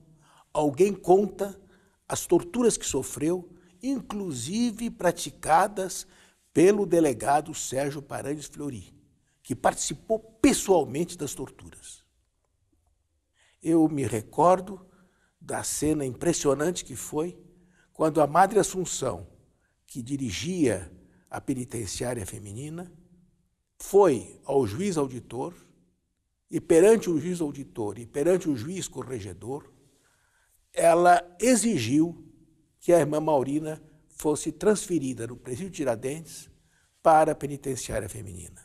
alguém conta as torturas que sofreu, inclusive praticadas pelo delegado Sérgio Paranhos Fleury, que participou pessoalmente das torturas. Eu me recordo da cena impressionante que foi quando a Madre Assunção, que dirigia a Penitenciária Feminina, foi ao juiz auditor e perante o juiz auditor e perante o juiz corregedor, ela exigiu que a irmã Maurina fosse transferida do presídio Tiradentes para a Penitenciária Feminina.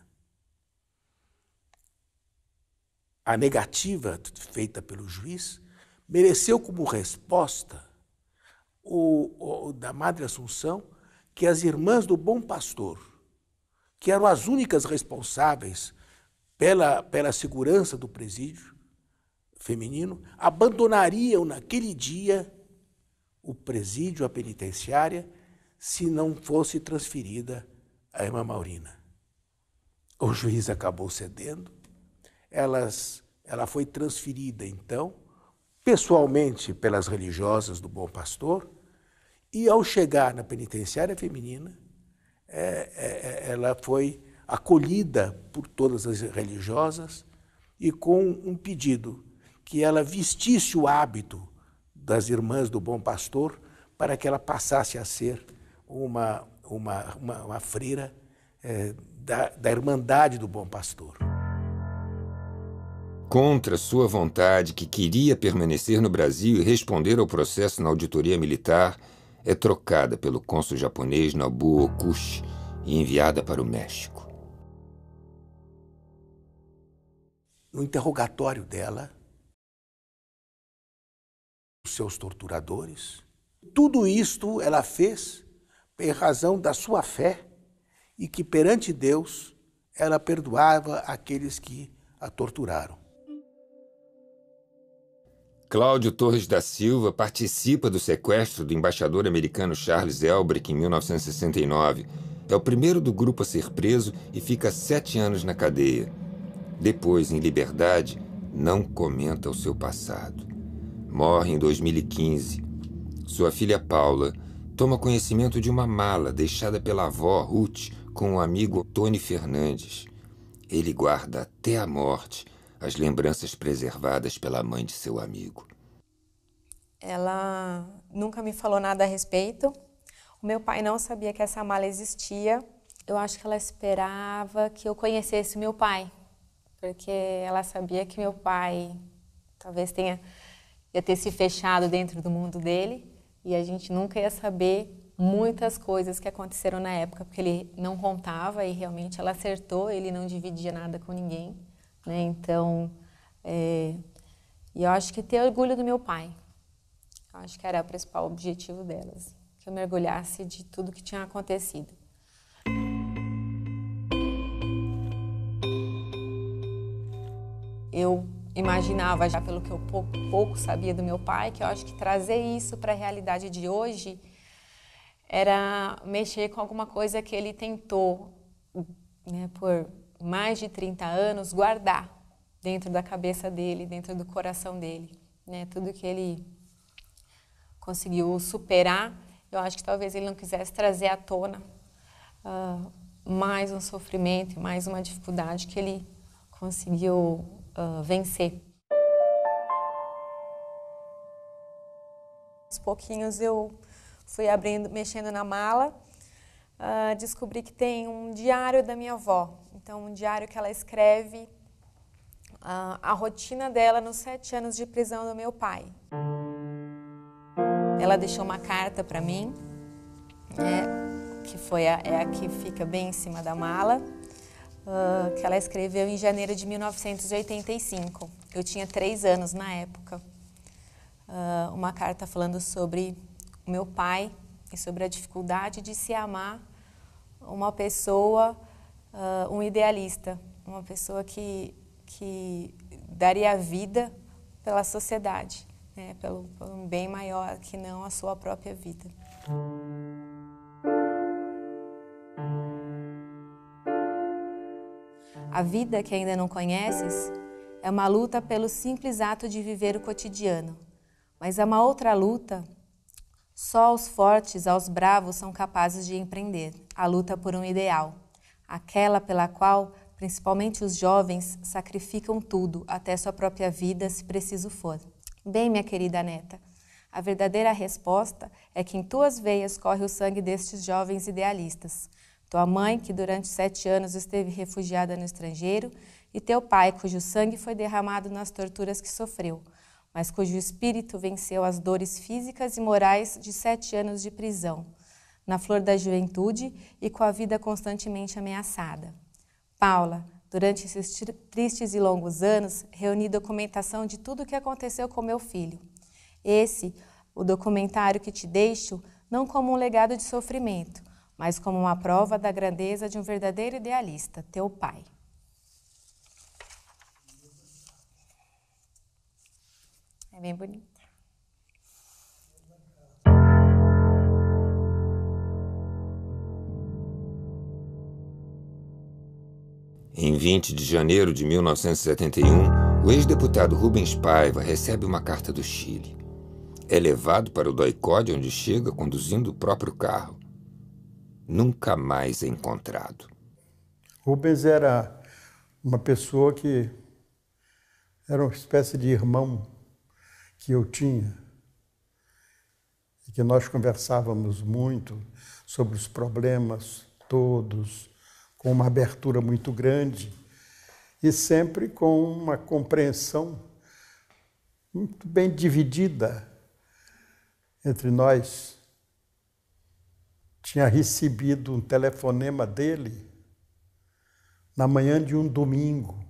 A negativa feita pelo juiz mereceu como resposta da Madre Assunção que as Irmãs do Bom Pastor, que eram as únicas responsáveis pela segurança do presídio feminino, abandonariam naquele dia o presídio, a penitenciária, se não fosse transferida a irmã Maurina. O juiz acabou cedendo, ela foi transferida, então, pessoalmente pelas religiosas do Bom Pastor, e ao chegar na penitenciária feminina, ela foi acolhida por todas as religiosas e com um pedido que ela vestisse o hábito das Irmãs do Bom Pastor para que ela passasse a ser uma freira da Irmandade do Bom Pastor. Contra sua vontade, que queria permanecer no Brasil e responder ao processo na auditoria militar, é trocada pelo cônsul japonês Nobuo Okushi e enviada para o México. No interrogatório dela, os seus torturadores, tudo isto ela fez em razão da sua fé e que perante Deus ela perdoava aqueles que a torturaram. Cláudio Torres da Silva participa do sequestro do embaixador americano Charles Elbrick em 1969. É o primeiro do grupo a ser preso e fica 7 anos na cadeia. Depois, em liberdade, não comenta o seu passado. Morre em 2015. Sua filha Paula toma conhecimento de uma mala deixada pela avó Ruth com o amigo Tony Fernandes. Ele guarda até a morte as lembranças preservadas pela mãe de seu amigo. Ela nunca me falou nada a respeito. O meu pai não sabia que essa mala existia. Eu acho que ela esperava que eu conhecesse meu pai, porque ela sabia que meu pai talvez ia ter se fechado dentro do mundo dele e a gente nunca ia saber muitas coisas que aconteceram na época, porque ele não contava e realmente ela acertou, ele não dividia nada com ninguém, né? Então, eu acho que ter orgulho do meu pai, eu acho que era o principal objetivo delas, que eu me orgulhasse de tudo que tinha acontecido. Eu imaginava, já pelo que eu pouco sabia do meu pai, que eu acho que trazer isso para a realidade de hoje era mexer com alguma coisa que ele tentou, né, por mais de 30 anos, guardar dentro da cabeça dele, dentro do coração dele, né? Tudo que ele conseguiu superar, eu acho que talvez ele não quisesse trazer à tona mais um sofrimento, mais uma dificuldade que ele conseguiu vencer. Aos pouquinhos eu fui abrindo, mexendo na mala, descobri que tem um diário da minha avó. Então, um diário que ela escreve a rotina dela nos 7 anos de prisão do meu pai. Ela deixou uma carta para mim, né, que foi a que fica bem em cima da mala, que ela escreveu em janeiro de 1985. Eu tinha 3 anos na época. Uma carta falando sobre o meu pai e sobre a dificuldade de se amar uma pessoa, um idealista, uma pessoa que daria a vida pela sociedade, né, por um bem maior que não a sua própria vida. A vida que ainda não conheces é uma luta pelo simples ato de viver o cotidiano. Mas é uma outra luta, só os fortes, aos bravos, são capazes de empreender. A luta por um ideal, aquela pela qual, principalmente os jovens, sacrificam tudo, até sua própria vida, se preciso for. Bem, minha querida neta, a verdadeira resposta é que em tuas veias corre o sangue destes jovens idealistas. Tua mãe, que durante 7 anos esteve refugiada no estrangeiro, e teu pai, cujo sangue foi derramado nas torturas que sofreu, mas cujo espírito venceu as dores físicas e morais de 7 anos de prisão, na flor da juventude e com a vida constantemente ameaçada. Paula, durante esses tristes e longos anos, reuni documentação de tudo o que aconteceu com meu filho. Esse, o documentário que te deixo, não como um legado de sofrimento, mas como uma prova da grandeza de um verdadeiro idealista, teu pai. É bem bonita. Em 20 de janeiro de 1971, o ex-deputado Rubens Paiva recebe uma carta do Chile. É levado para o DOI-CODI, onde chega conduzindo o próprio carro. Nunca mais encontrado. Rubens era uma pessoa que era uma espécie de irmão que eu tinha, e que nós conversávamos muito sobre os problemas todos, com uma abertura muito grande e sempre com uma compreensão muito bem dividida entre nós. Tinha recebido um telefonema dele na manhã de um domingo,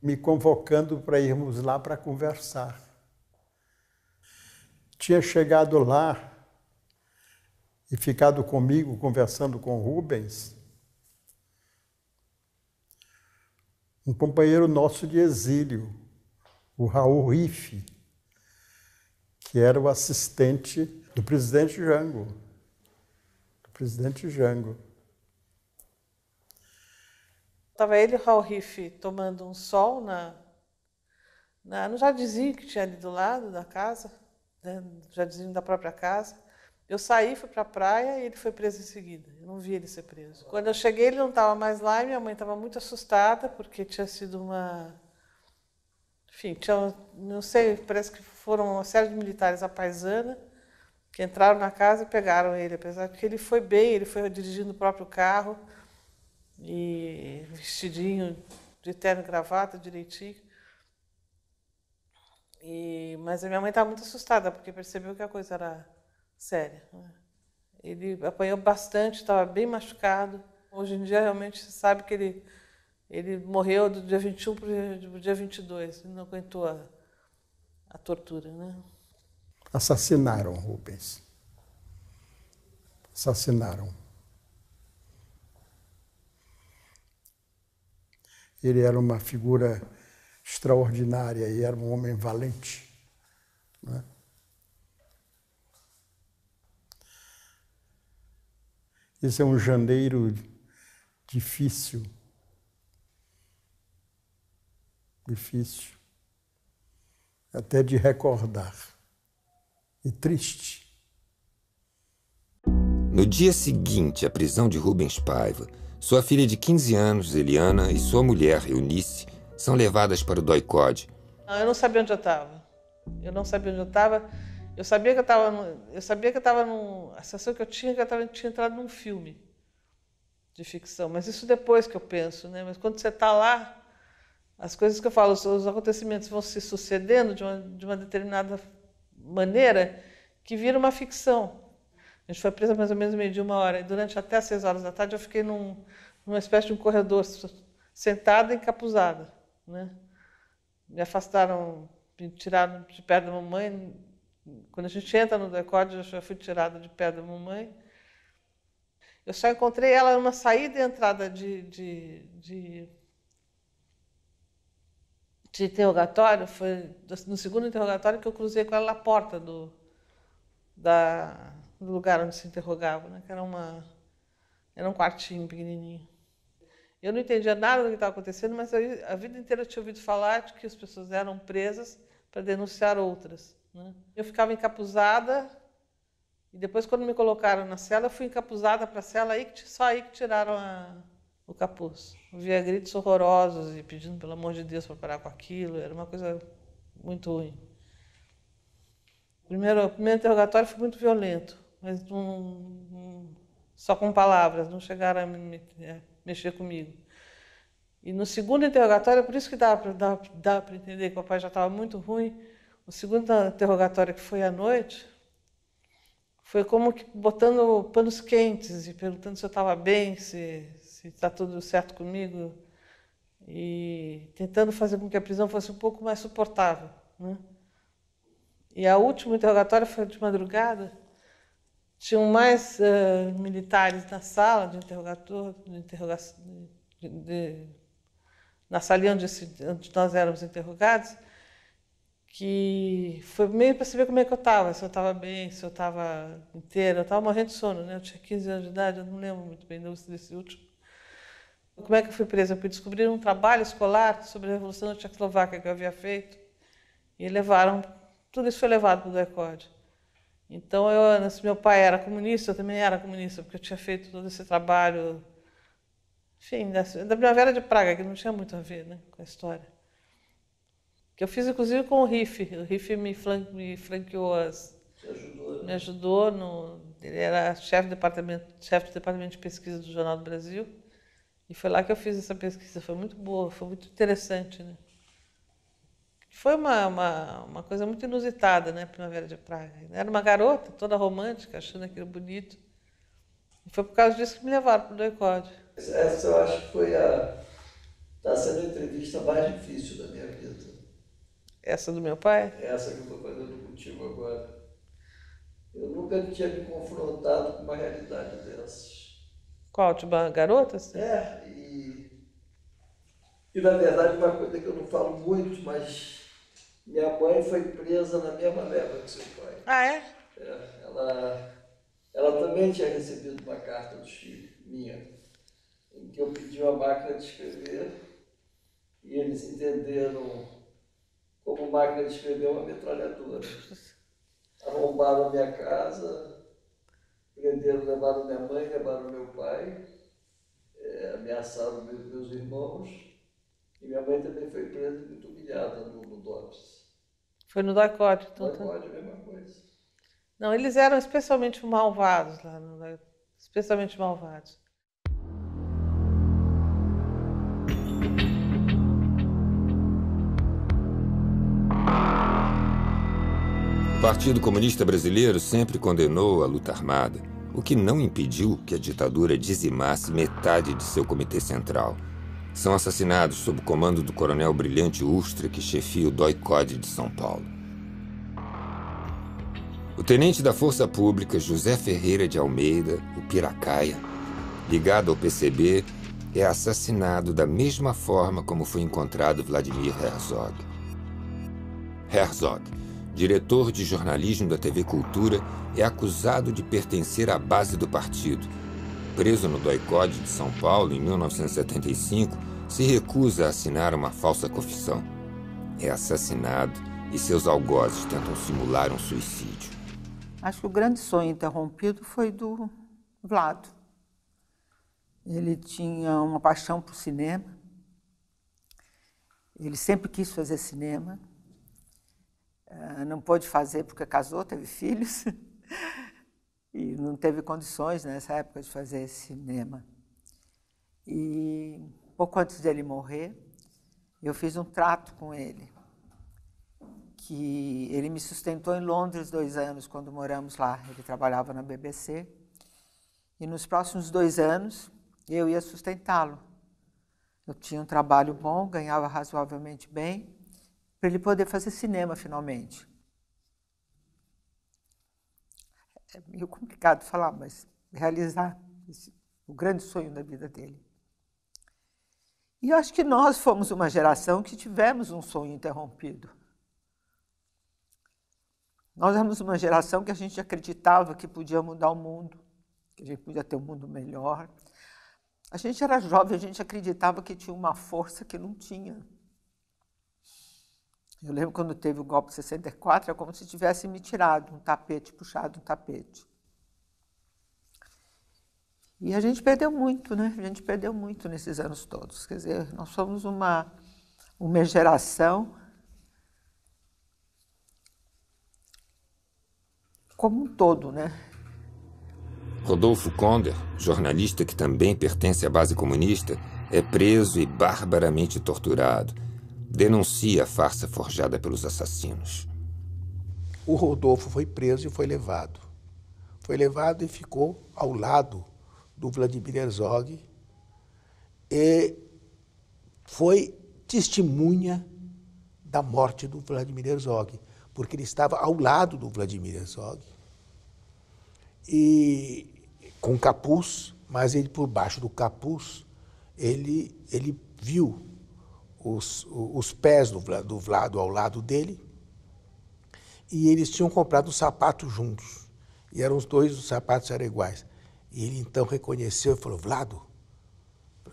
me convocando para irmos lá para conversar. Tinha chegado lá e ficado comigo, conversando com Rubens, um companheiro nosso de exílio, o Raul Ryff, que era o assistente do presidente Jango, Estava ele e o Raul Ryff tomando um sol no jardinzinho que tinha ali do lado da casa, né, no jardinzinho da própria casa. Eu saí, fui para a praia e ele foi preso em seguida. Eu não vi ele ser preso. Quando eu cheguei, ele não estava mais lá e minha mãe estava muito assustada, porque tinha sido uma... Enfim, tinha, não sei, parece que foram uma série de militares à paisana que entraram na casa e pegaram ele, apesar de que ele foi bem, ele foi dirigindo o próprio carro, e vestidinho de terno e gravata direitinho, mas a minha mãe estava muito assustada porque percebeu que a coisa era séria, né? Ele apanhou bastante, estava bem machucado. Hoje em dia realmente se sabe que ele morreu do dia 21 para o dia 22, ele não aguentou a tortura, né? Assassinaram Rubens, assassinaram. Ele era uma figura extraordinária e era um homem valente, né? Esse é um janeiro difícil. Difícil. Até de recordar. E triste. No dia seguinte à prisão de Rubens Paiva, sua filha de 15 anos, Eliana, e sua mulher, Eunice, são levadas para o DOI-CODI. Eu não sabia onde eu estava. Eu não sabia onde eu estava. Eu sabia que eu estava num... A sensação que eu tinha é que eu tinha entrado num filme de ficção. Mas isso depois que eu penso, né? Mas quando você está lá, as coisas que eu falo, os acontecimentos vão se sucedendo de uma determinada maneira que vira uma ficção. A gente foi presa mais ou menos meio-dia, 1h. E durante até as 18h eu fiquei numa espécie de um corredor, sentada e encapuzada, né? Me afastaram, me tiraram de perto da mamãe. Quando a gente entra no DOI-CODI, eu já fui tirada de perto da mamãe. Eu só encontrei ela numa saída e entrada de interrogatório. Foi no segundo interrogatório que eu cruzei com ela na porta do lugar onde se interrogava, né? Que era um quartinho pequenininho. Eu não entendia nada do que estava acontecendo, mas a vida inteira eu tinha ouvido falar de que as pessoas eram presas para denunciar outras, né? Eu ficava encapuzada e depois, quando me colocaram na cela, eu fui encapuzada para a cela, aí que só aí que tiraram o capuz. Eu via gritos horrorosos e pedindo pelo amor de Deus para parar com aquilo. Era uma coisa muito ruim. O primeiro interrogatório foi muito violento, mas só com palavras, não chegaram a mexer comigo. E no segundo interrogatório, por isso que dá para entender que o papai já estava muito ruim, o segundo interrogatório, que foi à noite, foi como que botando panos quentes e perguntando se eu estava bem, se está tudo certo comigo, e tentando fazer com que a prisão fosse um pouco mais suportável, né? E a última interrogatória foi de madrugada. Tinham mais militares na sala de interrogatório, na sala onde nós éramos interrogados, que foi meio para saber como é que eu estava, se eu estava bem, se eu estava inteira. Eu estava morrendo de sono, né? Eu tinha 15 anos de idade, eu não lembro muito bem desse último. Como é que eu fui presa? Eu fui descobrir um trabalho escolar sobre a Revolução da Tchecoslováquia que eu havia feito, e levaram... Tudo isso foi levado para o DOI-CODI. Então, meu pai era comunista, eu também era comunista, porque eu tinha feito todo esse trabalho, enfim, da Primavera de Praga, que não tinha muito a ver, né, com a história. Que eu fiz, inclusive, com o Ryff. O Ryff me franqueou as... Me ajudou, ele era chefe do departamento de pesquisa do Jornal do Brasil, e foi lá que eu fiz essa pesquisa. Foi muito boa, foi muito interessante, né? Foi uma coisa muito inusitada, né, Primavera de Praga. Era uma garota, toda romântica, achando aquilo bonito. E foi por causa disso que me levaram para o DOI-CODI. Essa eu acho que foi está sendo a entrevista mais difícil da minha vida. Essa do meu pai? Essa que eu estou fazendo contigo agora. Eu nunca tinha me confrontado com uma realidade dessas. Qual? Tipo uma garota? Assim? É, e na verdade uma coisa que eu não falo muito, mas... Minha mãe foi presa na mesma leva que seu pai. Ah, é? É, ela também tinha recebido uma carta do Chile, minha, em que eu pedi uma máquina de escrever e eles entenderam como máquina de escrever uma metralhadora. Arrombaram a minha casa, prenderam, levaram minha mãe, levaram meu pai, ameaçaram meus irmãos. E minha mãe também foi presa e muito humilhada no DOPS. Foi no DOI-CODI, então. DOI-CODI é a mesma coisa. Não, eles eram especialmente malvados lá, especialmente malvados. O Partido Comunista Brasileiro sempre condenou a luta armada, o que não impediu que a ditadura dizimasse metade de seu comitê central. São assassinados sob o comando do coronel Brilhante Ustra, que chefia o DOI-CODI de São Paulo. O tenente da Força Pública, José Ferreira de Almeida, o Piracaia, ligado ao PCB, é assassinado da mesma forma como foi encontrado Vladimir Herzog. Herzog, diretor de jornalismo da TV Cultura, é acusado de pertencer à base do partido. Preso no DOI-CODI de São Paulo em 1975, se recusa a assinar uma falsa confissão. É assassinado e seus algozes tentam simular um suicídio. Acho que o grande sonho interrompido foi do Vlado. Ele tinha uma paixão por cinema. Ele sempre quis fazer cinema. Não pôde fazer porque casou, teve filhos e não teve condições nessa época de fazer cinema. E pouco antes dele morrer, eu fiz um trato com ele, que ele me sustentou em Londres 2 anos, quando moramos lá. Ele trabalhava na BBC e nos próximos 2 anos eu ia sustentá-lo. Eu tinha um trabalho bom, ganhava razoavelmente bem, para ele poder fazer cinema finalmente. É meio complicado falar, mas realizar o grande sonho da vida dele. E eu acho que nós fomos uma geração que tivemos um sonho interrompido. Nós éramos uma geração que a gente acreditava que podia mudar o mundo, que a gente podia ter um mundo melhor. A gente era jovem, a gente acreditava que tinha uma força que não tinha. Eu lembro quando teve o golpe de 64, é como se tivessem me tirado um tapete, puxado um tapete. E a gente perdeu muito, né? A gente perdeu muito nesses anos todos. Quer dizer, nós somos uma geração como um todo, né? Rodolfo Konder, jornalista que também pertence à base comunista, é preso e barbaramente torturado. Denuncia a farsa forjada pelos assassinos. O Rodolfo foi preso e foi levado. Foi levado e ficou ao lado do Vladimir Herzog e foi testemunha da morte do Vladimir Herzog, porque ele estava ao lado do Vladimir Herzog e com capuz, mas ele por baixo do capuz ele viu os pés do Vlado ao lado dele, e eles tinham comprado um sapato juntos, e eram os dois, os sapatos eram iguais. E ele então reconheceu e falou: Vlado,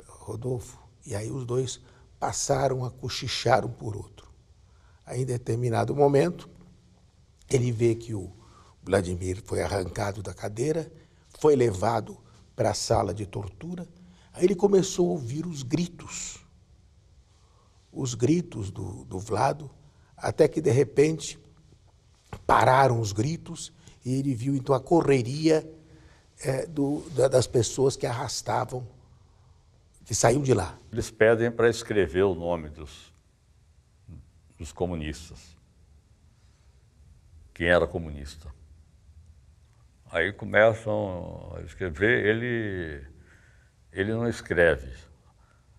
Rodolfo. E aí os dois passaram a cochichar um por outro. Aí, em determinado momento, ele vê que o Vladimir foi arrancado da cadeira, foi levado para a sala de tortura, aí ele começou a ouvir os gritos do Vlado, até que, de repente, pararam os gritos e ele viu, então, a correria das pessoas que arrastavam, que saíam de lá. Eles pedem para escrever o nome dos comunistas. Quem era comunista. Aí começam a escrever, ele não escreve.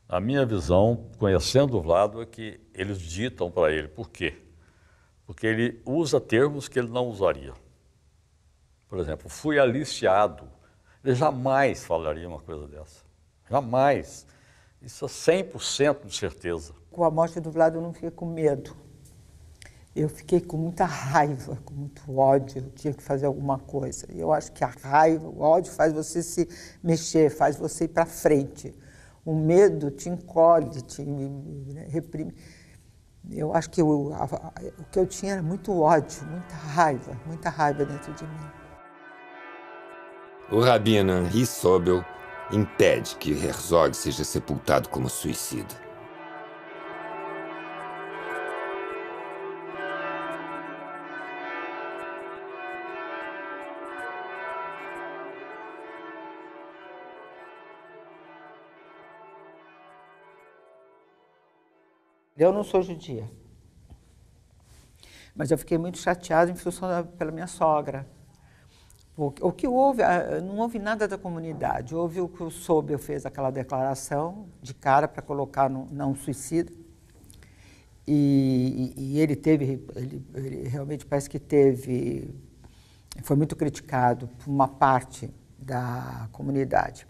A minha visão, conhecendo o Vlado, é que eles ditam para ele. Por quê? Porque ele usa termos que ele não usaria. Por exemplo, fui aliciado. Ele jamais falaria uma coisa dessa. Jamais. Isso é 100% de certeza. Com a morte do Vlado, eu não fiquei com medo. Eu fiquei com muita raiva, com muito ódio. Eu tinha que fazer alguma coisa. Eu acho que a raiva, o ódio faz você se mexer, faz você ir para frente. o medo te encolhe, te reprime. Eu acho que o que eu tinha era muito ódio, muita raiva dentro de mim. O rabino Henri Sobel impede que Herzog seja sepultado como suicida. Eu não sou judia, mas eu fiquei muito chateada em função pela minha sogra. O que houve, não houve nada da comunidade, houve o que o Sobel fez aquela declaração de cara para colocar no não suicida, e ele teve, ele realmente parece que teve, foi muito criticado por uma parte da comunidade.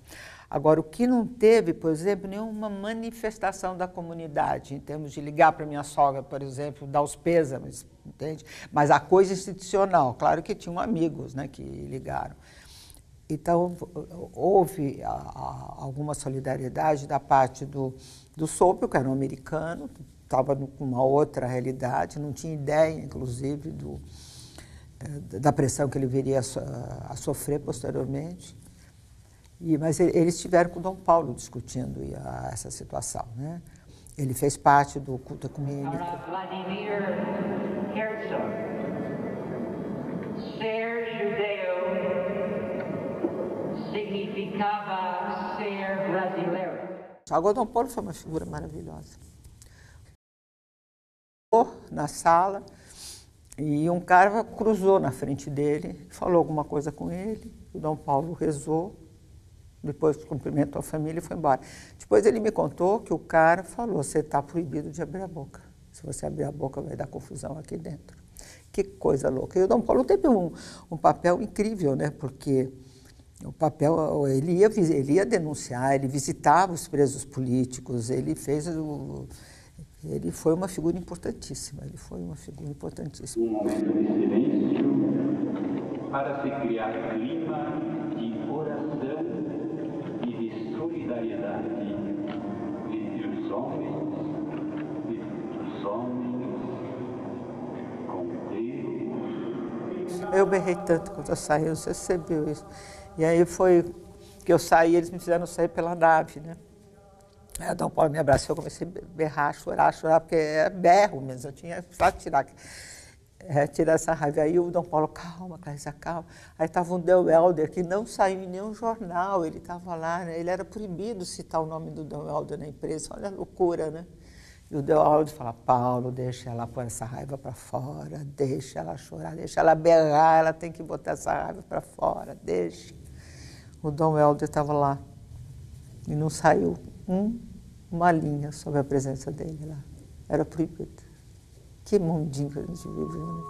Agora, o que não teve, por exemplo, nenhuma manifestação da comunidade, em termos de ligar para minha sogra, por exemplo, dar os pêsames, entende? Mas a coisa institucional, claro que tinham amigos, né, que ligaram. Então, houve alguma solidariedade da parte do Sobel, que era um americano, que estava com uma outra realidade, não tinha ideia, inclusive, da pressão que ele viria a sofrer posteriormente. Mas eles estiveram com o Dom Paulo discutindo essa situação, né? Ele fez parte do culto ecumênico. Herzog, ser judeu significava ser brasileiro. Agora, Dom Paulo foi uma figura maravilhosa. Na sala, e um cara cruzou na frente dele, falou alguma coisa com ele, o Dom Paulo rezou. Depois cumprimentou a família e foi embora. Depois ele me contou que o cara falou: você está proibido de abrir a boca. Se você abrir a boca, vai dar confusão aqui dentro. Que coisa louca. E o Dom Paulo teve um papel incrível, né? Porque o papel, ele ia denunciar, ele visitava os presos políticos, ele foi uma figura importantíssima. Um momento de silêncio para se criar clima de oração. Solidariedade entre os homens, com Deus. Eu berrei tanto quando eu saí, você percebeu isso. E aí foi que eu saí, eles me fizeram sair pela nave, né? Aí o Dom Paulo me abraçou, eu comecei a berrar, chorar, porque é berro mesmo, eu tinha só tirar essa raiva. Aí o Dom Paulo, calma, Clarissa, calma. Aí estava um Deuelder que não saiu em nenhum jornal, ele estava lá, né? Ele era proibido citar o nome do Deuelder na imprensa, olha a loucura, né? E o Deuelder fala: Paulo, deixa ela pôr essa raiva para fora, deixa ela chorar, deixa ela berrar, ela tem que botar essa raiva para fora, deixa. O Deuelder estava lá e não saiu uma linha sobre a presença dele lá, era proibido. Que mundinho que a gente viveu, né?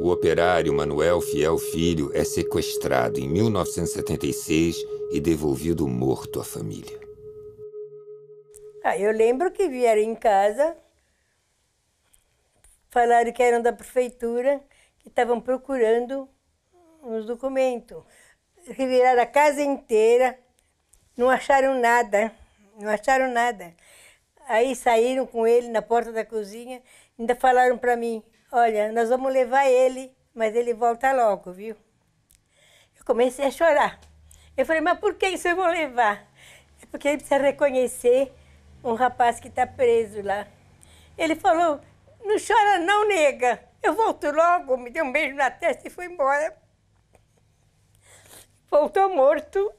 O operário Manuel Fiel Filho é sequestrado em 1976 e devolvido morto à família. Eu lembro que vieram em casa, falaram que eram da prefeitura, que estavam procurando uns documentos. Reviraram a casa inteira, não acharam nada. Aí saíram com ele na porta da cozinha, ainda falaram para mim: olha, nós vamos levar ele, mas ele volta logo, viu? Eu comecei a chorar. Eu falei: mas por que isso eu vou levar? É porque ele precisa reconhecer um rapaz que está preso lá. Ele falou: não chora não, nega, eu volto logo. Me deu um beijo na testa e foi embora. Voltou morto.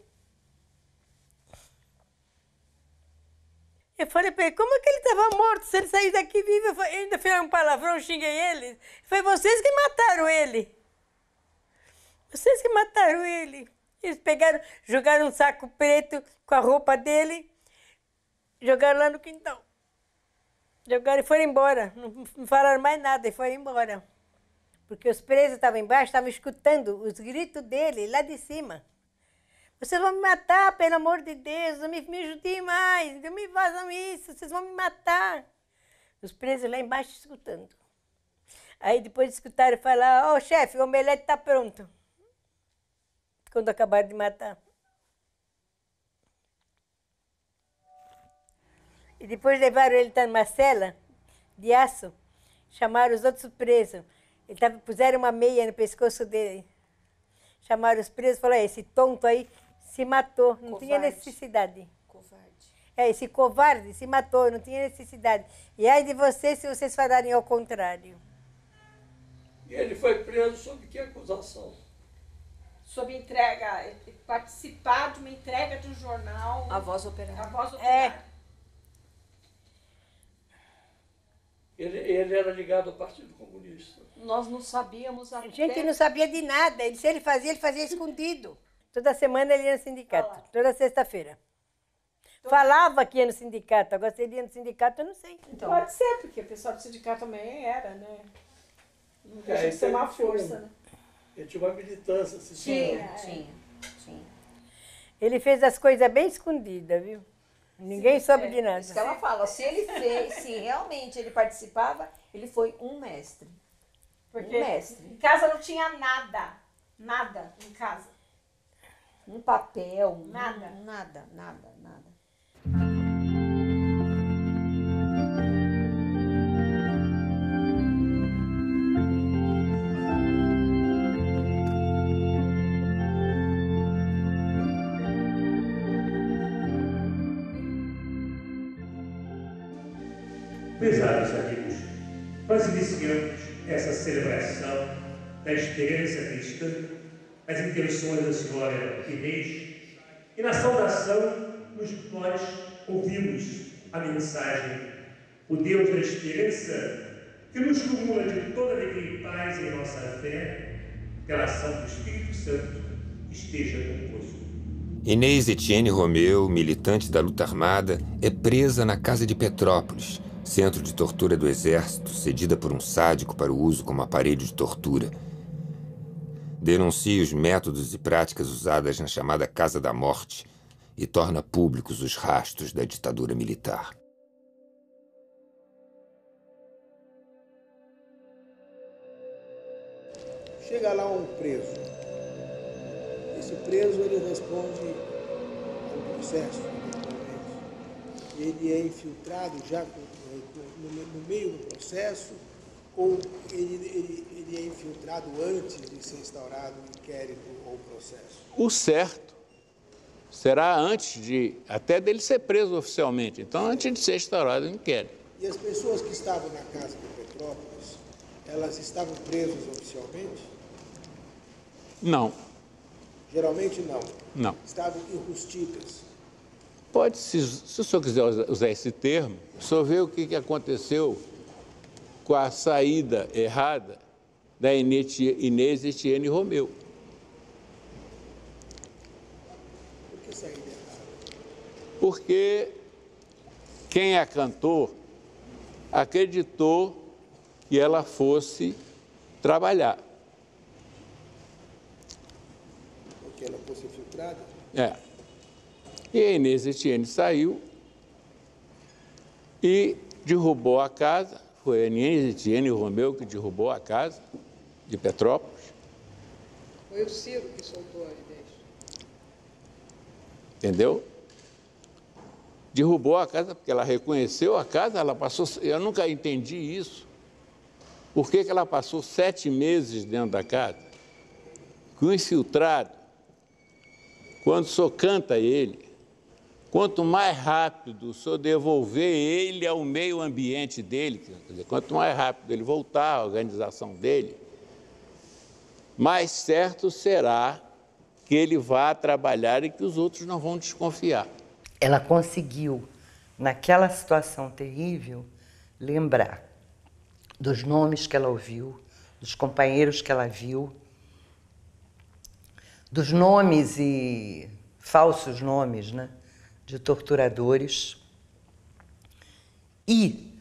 Eu falei para ele: como é que ele estava morto? Se ele saiu daqui vivo, eu ainda fiz um palavrão, xinguei ele. Foi vocês que mataram ele. Vocês que mataram ele. Eles pegaram, jogaram um saco preto com a roupa dele, jogaram lá no quintal. Jogaram e foram embora. Não falaram mais nada e foram embora. Porque os presos estavam embaixo, estavam escutando os gritos dele lá de cima. Vocês vão me matar, pelo amor de Deus, não me ajudem mais, não me façam isso, vocês vão me matar. Os presos lá embaixo escutando. Aí depois escutaram falar, ó, chefe, o omelete está pronto. Quando acabaram de matar. E depois levaram ele para uma cela de aço, chamaram os outros presos. Puseram uma meia no pescoço dele. Chamaram os presos e falaram, esse tonto aí se matou, não covarde. Tinha necessidade. Covarde. É, esse covarde se matou, não tinha necessidade. E ai de vocês se vocês falarem ao contrário. E ele foi preso sob que acusação? Sob entrega, participar de uma entrega de um jornal... A Voz Operária. A Voz Operária. É. Ele era ligado ao Partido Comunista. Nós não sabíamos até... A gente não sabia de nada. Ele, se ele fazia escondido. Toda semana ele ia no sindicato, toda sexta-feira. Falava que ia no sindicato, agora se ele ia no sindicato, eu não sei. Então. Pode ser, porque o pessoal do sindicato também era, né? Não deixa de ser uma força, né? Ele tinha uma militância, se tinha. Ele fez as coisas bem escondidas, viu? Ninguém soube de nada. Isso que ela fala, se ele fez, se realmente ele participava, ele foi um mestre. Porque um mestre. Em casa não tinha nada, nada em casa. Um papel, nada, nada. Prezados amigos, nós iniciamos essa celebração da esperança cristã, as intenções da senhora Inês, e na saudação nós ouvimos a mensagem, o Deus da esperança, que nos cumula de toda alegria e paz em nossa fé, pela ação do Espírito Santo, esteja convosco. Inês Etienne Romeu, militante da luta armada, é presa na Casa de Petrópolis, centro de tortura do Exército, cedida por um sádico para o uso como aparelho de tortura. Denuncia os métodos e práticas usadas na chamada Casa da Morte e torna públicos os rastros da ditadura militar. Chega lá um preso. Esse preso, ele responde ao processo. Ele é infiltrado já no meio do processo, ou ele é infiltrado antes de ser instaurado o inquérito ou o processo? O certo será antes de, até dele ser preso oficialmente, então antes de ser instaurado o inquérito. E as pessoas que estavam na Casa de Petrópolis, elas estavam presas oficialmente? Não. Geralmente não? Não. Estavam enrustidas? Pode, se o senhor quiser usar esse termo, só ver o que aconteceu com a saída errada da Inês Etienne Romeu. Por que saída errada? Porque quem a cantou acreditou que ela fosse trabalhar. Porque ela fosse infiltrada? É. E a Inês Etienne saiu e derrubou a casa. Foi a Inês Etienne Romeu que derrubou a Casa de Petrópolis. Foi o Ciro que soltou a Inês. Entendeu? Derrubou a casa porque ela reconheceu a casa, ela passou... Eu nunca entendi isso. Por que ela passou 7 meses dentro da casa? Que o infiltrado, quando só canta ele, quanto mais rápido o senhor devolver ele ao meio ambiente dele, quer dizer, quanto mais rápido ele voltar à organização dele, mais certo será que ele vá trabalhar e que os outros não vão desconfiar. Ela conseguiu, naquela situação terrível, lembrar dos nomes que ela ouviu, dos companheiros que ela viu, dos nomes e falsos nomes, né? De torturadores e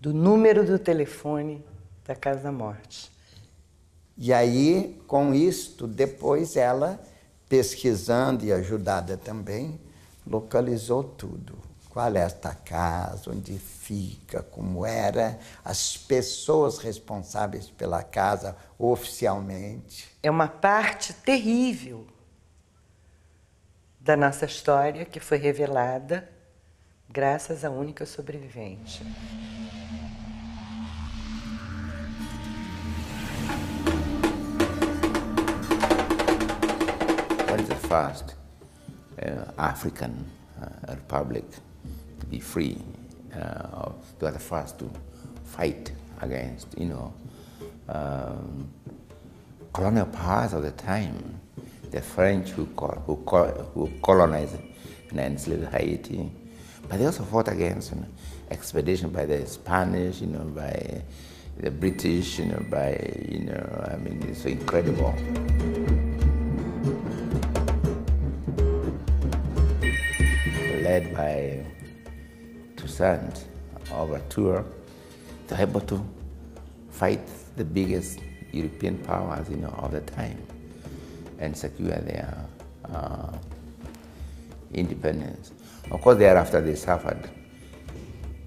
do número do telefone da Casa da Morte. E aí, com isto, depois ela, pesquisando e ajudada também, localizou tudo. qual é esta casa, onde fica, como era, as pessoas responsáveis pela casa oficialmente. É uma parte terrível da nossa história que foi revelada graças à única sobrevivente. What is the first African republic to be free? They were the first to fight against, you know, colonial powers of the time. The French who colonized and enslaved Haiti, but they also fought against expedition by the Spanish, you know, by the British, you know, by, you know, I mean, it's incredible. Led by Toussaint Overture, they were able to fight the biggest European powers, you know, of the time, and secure their independence. Of course, thereafter they suffered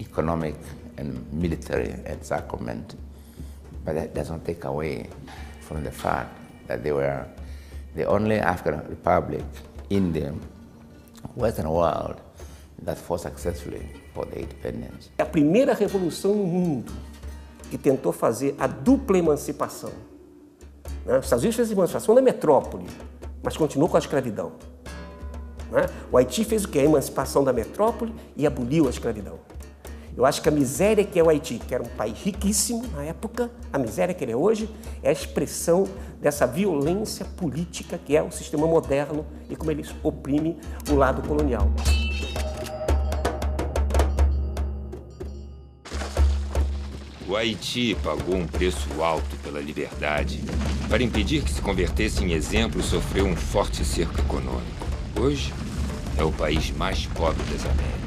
economic and military encirclement, but that doesn't take away from the fact that they were the only African republic in the Western world that fought successfully for the independence. A primeira revolução no mundo que tentou fazer a dupla emancipação. Os Estados Unidos fez a emancipação da metrópole, mas continuou com a escravidão. O Haiti fez o que? A emancipação da metrópole e aboliu a escravidão. Eu acho que a miséria que é o Haiti, que era um país riquíssimo na época, a miséria que ele é hoje, é a expressão dessa violência política que é o sistema moderno e como ele oprime o lado colonial. O Haiti pagou um preço alto pela liberdade. Para impedir que se convertesse em exemplo, sofreu um forte cerco econômico. Hoje, é o país mais pobre das Américas.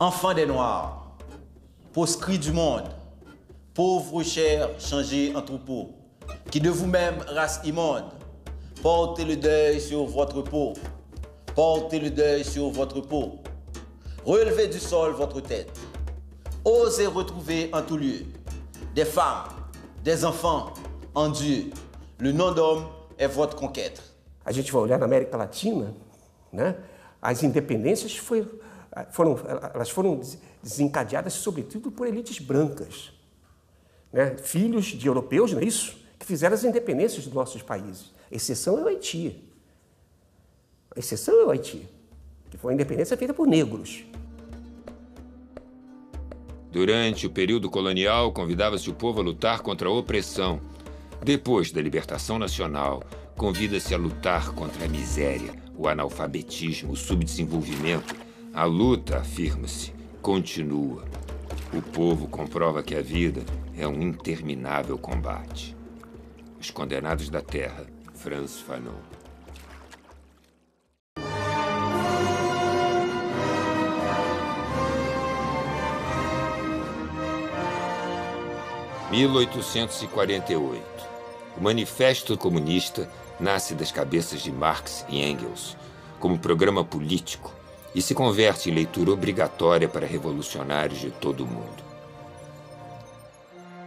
Enfants des Noirs, proscrits du monde, pauvres chers changés en troupeaux, qui de vous-même, race immonde, portez le deuil sur votre peau. Portez le deuil sur votre peau. Relevez du sol votre tête. Osez retrouver en tout lieu des femmes, des enfants en Dieu. Le nom d'homme é votre conquête. A gente vai olhar na América Latina, né? As independências foram desencadeadas sobretudo por elites brancas, né? Filhos de europeus, não é isso? Que fizeram as independências dos nossos países. A exceção é o Haiti. A exceção é o Haiti, que foi uma independência feita por negros. Durante o período colonial, convidava-se o povo a lutar contra a opressão. Depois da libertação nacional, convida-se a lutar contra a miséria, o analfabetismo, o subdesenvolvimento. A luta, afirma-se, continua. O povo comprova que a vida é um interminável combate. Os Condenados da Terra, Frantz Fanon. Em 1848, o Manifesto Comunista nasce das cabeças de Marx e Engels como programa político e se converte em leitura obrigatória para revolucionários de todo o mundo.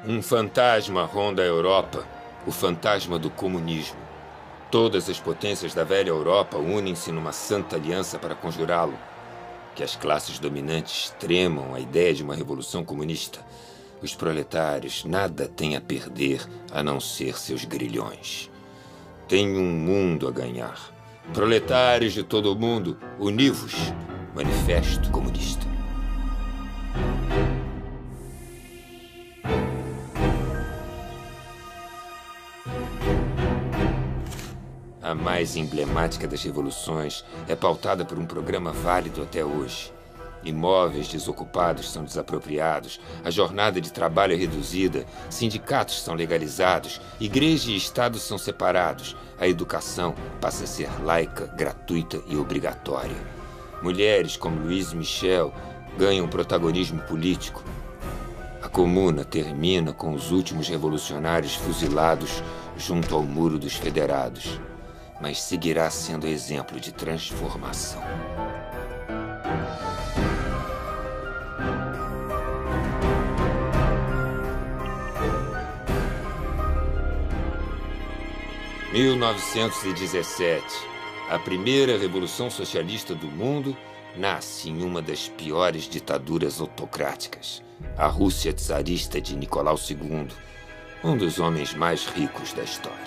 Um fantasma ronda a Europa, o fantasma do comunismo. Todas as potências da velha Europa unem-se numa santa aliança para conjurá-lo, que as classes dominantes tremam a ideia de uma revolução comunista. Os proletários nada têm a perder a não ser seus grilhões. Tem um mundo a ganhar. Proletários de todo o mundo, uni-vos. Manifesto Comunista. A mais emblemática das revoluções é pautada por um programa válido até hoje. Imóveis desocupados são desapropriados, a jornada de trabalho é reduzida, sindicatos são legalizados, igreja e Estado são separados, a educação passa a ser laica, gratuita e obrigatória. Mulheres como Louise Michel ganham protagonismo político. A A comuna termina com os últimos revolucionários fuzilados junto ao Muro dos Federados, mas seguirá sendo exemplo de transformação. Em 1917, a primeira revolução socialista do mundo nasce em uma das piores ditaduras autocráticas, a Rússia czarista de Nicolau II, um dos homens mais ricos da história.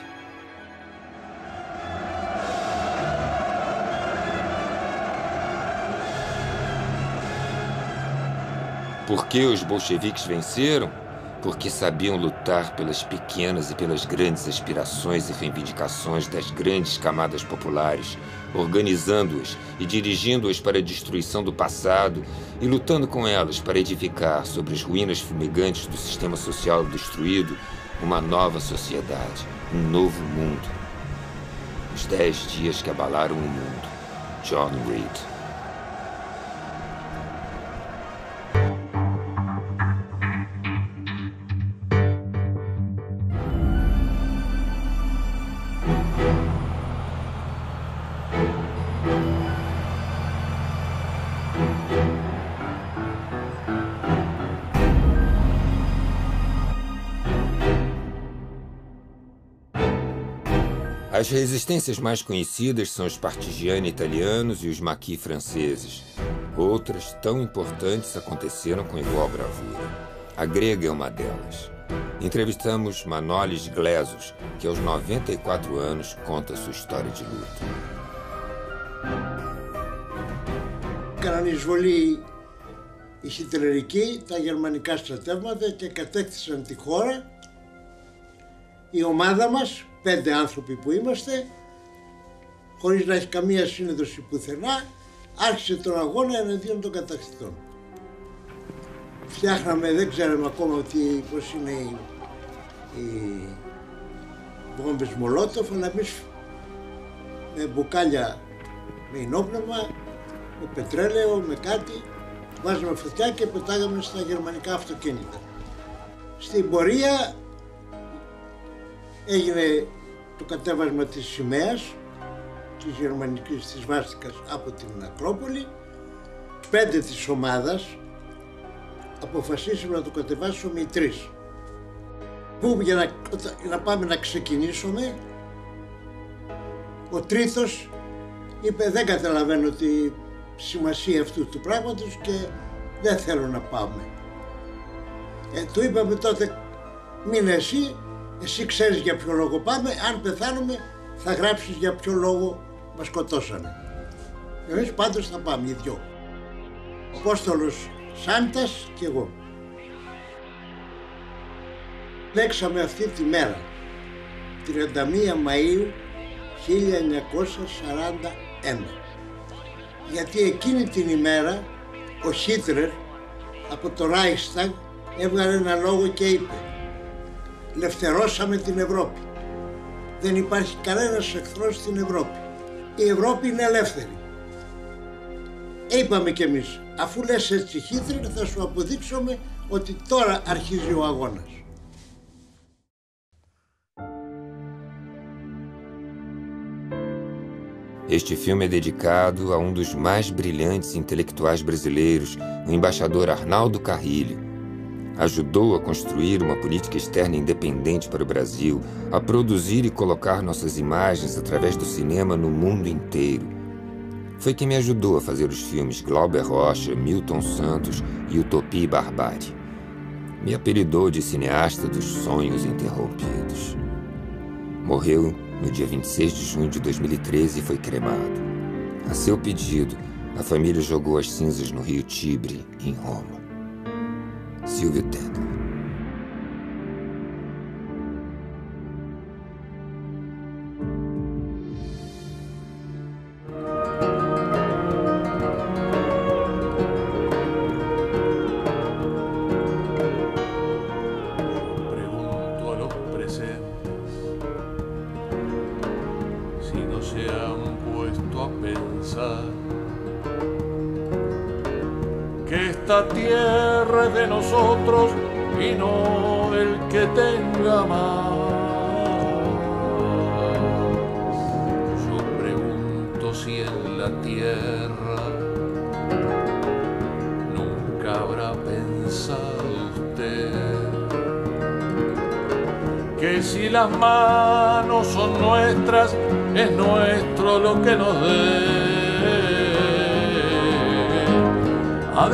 Por que os bolcheviques venceram? Porque sabiam lutar pelas pequenas e pelas grandes aspirações e reivindicações das grandes camadas populares, organizando-as e dirigindo-as para a destruição do passado e lutando com elas para edificar, sobre as ruínas fumegantes do sistema social destruído, uma nova sociedade, um novo mundo. Os 10 dias que abalaram o mundo. John Reed. As resistências mais conhecidas são os partigiani italianos e os maquis franceses. Outras tão importantes aconteceram com igual bravura. A grega é uma delas. Entrevistamos Manolis Glesos, que aos 94 anos conta sua história de luta. Κανονισβολή, η χιτλερική, τα γερμανικά στρατεύματα και κατέκτησαν τη χώρα. Η ομάδα μας, 5 άνθρωποι που είμαστε, χωρίς να έχει καμία σύνδεση πουθενά, άρχισε τον αγώνα εναντίον των κατακτητών. Φτιάχναμε, δεν ξέραμε ακόμα ότι πώς είναι οι βόμβες Μολότοφ, αλλά εμείς με μπουκάλια, με ενόπνευμα, με πετρέλαιο, με κάτι, βάζαμε φωτιά και πετάγαμε στα γερμανικά αυτοκίνητα. Στην πορεία έγινε το κατέβασμα της σημαίας, της γερμανικής, της Βάστικας, από την Ακρόπολη. 5 της ομάδας αποφασίσαμε να το κατεβάσουμε οι 3. Πού για να πάμε να ξεκινήσουμε, ο 3ος είπε δεν καταλαβαίνω τη σημασία αυτού του πράγματος και δεν θέλω να πάμε. Του είπαμε τότε μην εσύ, εσύ ξέρεις για ποιο λόγο πάμε, αν πεθάνουμε θα γράψεις για ποιο λόγο μας σκοτώσανε. Εμείς πάντως θα πάμε, οι 2. Ο Απόστολος Σάντας και εγώ. Λέξαμε αυτή τη μέρα, 31 Μαΐου 1941. Γιατί εκείνη την ημέρα ο Χίτλερ από το Reichstag έβγαλε ένα λόγο και είπε «Λευτερώσαμε την Ευρώπη. Δεν υπάρχει κανένας εχθρός στην Ευρώπη. Η Ευρώπη είναι ελεύθερη». Είπαμε κι εμείς, αφού λες έτσι Χίτλερ, θα σου αποδείξουμε ότι τώρα αρχίζει ο αγώνας. Este filme é dedicado a um dos mais brilhantes intelectuais brasileiros, o embaixador Arnaldo Carrilho. Ajudou a construir uma política externa independente para o Brasil, a produzir e colocar nossas imagens através do cinema no mundo inteiro. Foi quem me ajudou a fazer os filmes Glauber Rocha, Milton Santos e Utopia e Barbárie. Me apelidou de cineasta dos sonhos interrompidos. Morreu no dia 26 de junho de 2013 e foi cremado. A seu pedido, a família jogou as cinzas no rio Tibre, em Roma. Silvio. Pregunto a los presentes si no se han puesto a pensar que esta tierra de nosotros y no el que tenga más. Yo pregunto si en la tierra nunca habrá pensado usted que si las manos son nuestras, es nuestro lo que nos dé. A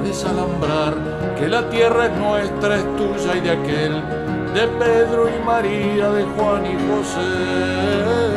desalambrar, que la tierra es nuestra, es tuya y de aquel, de Pedro y María, de Juan y José.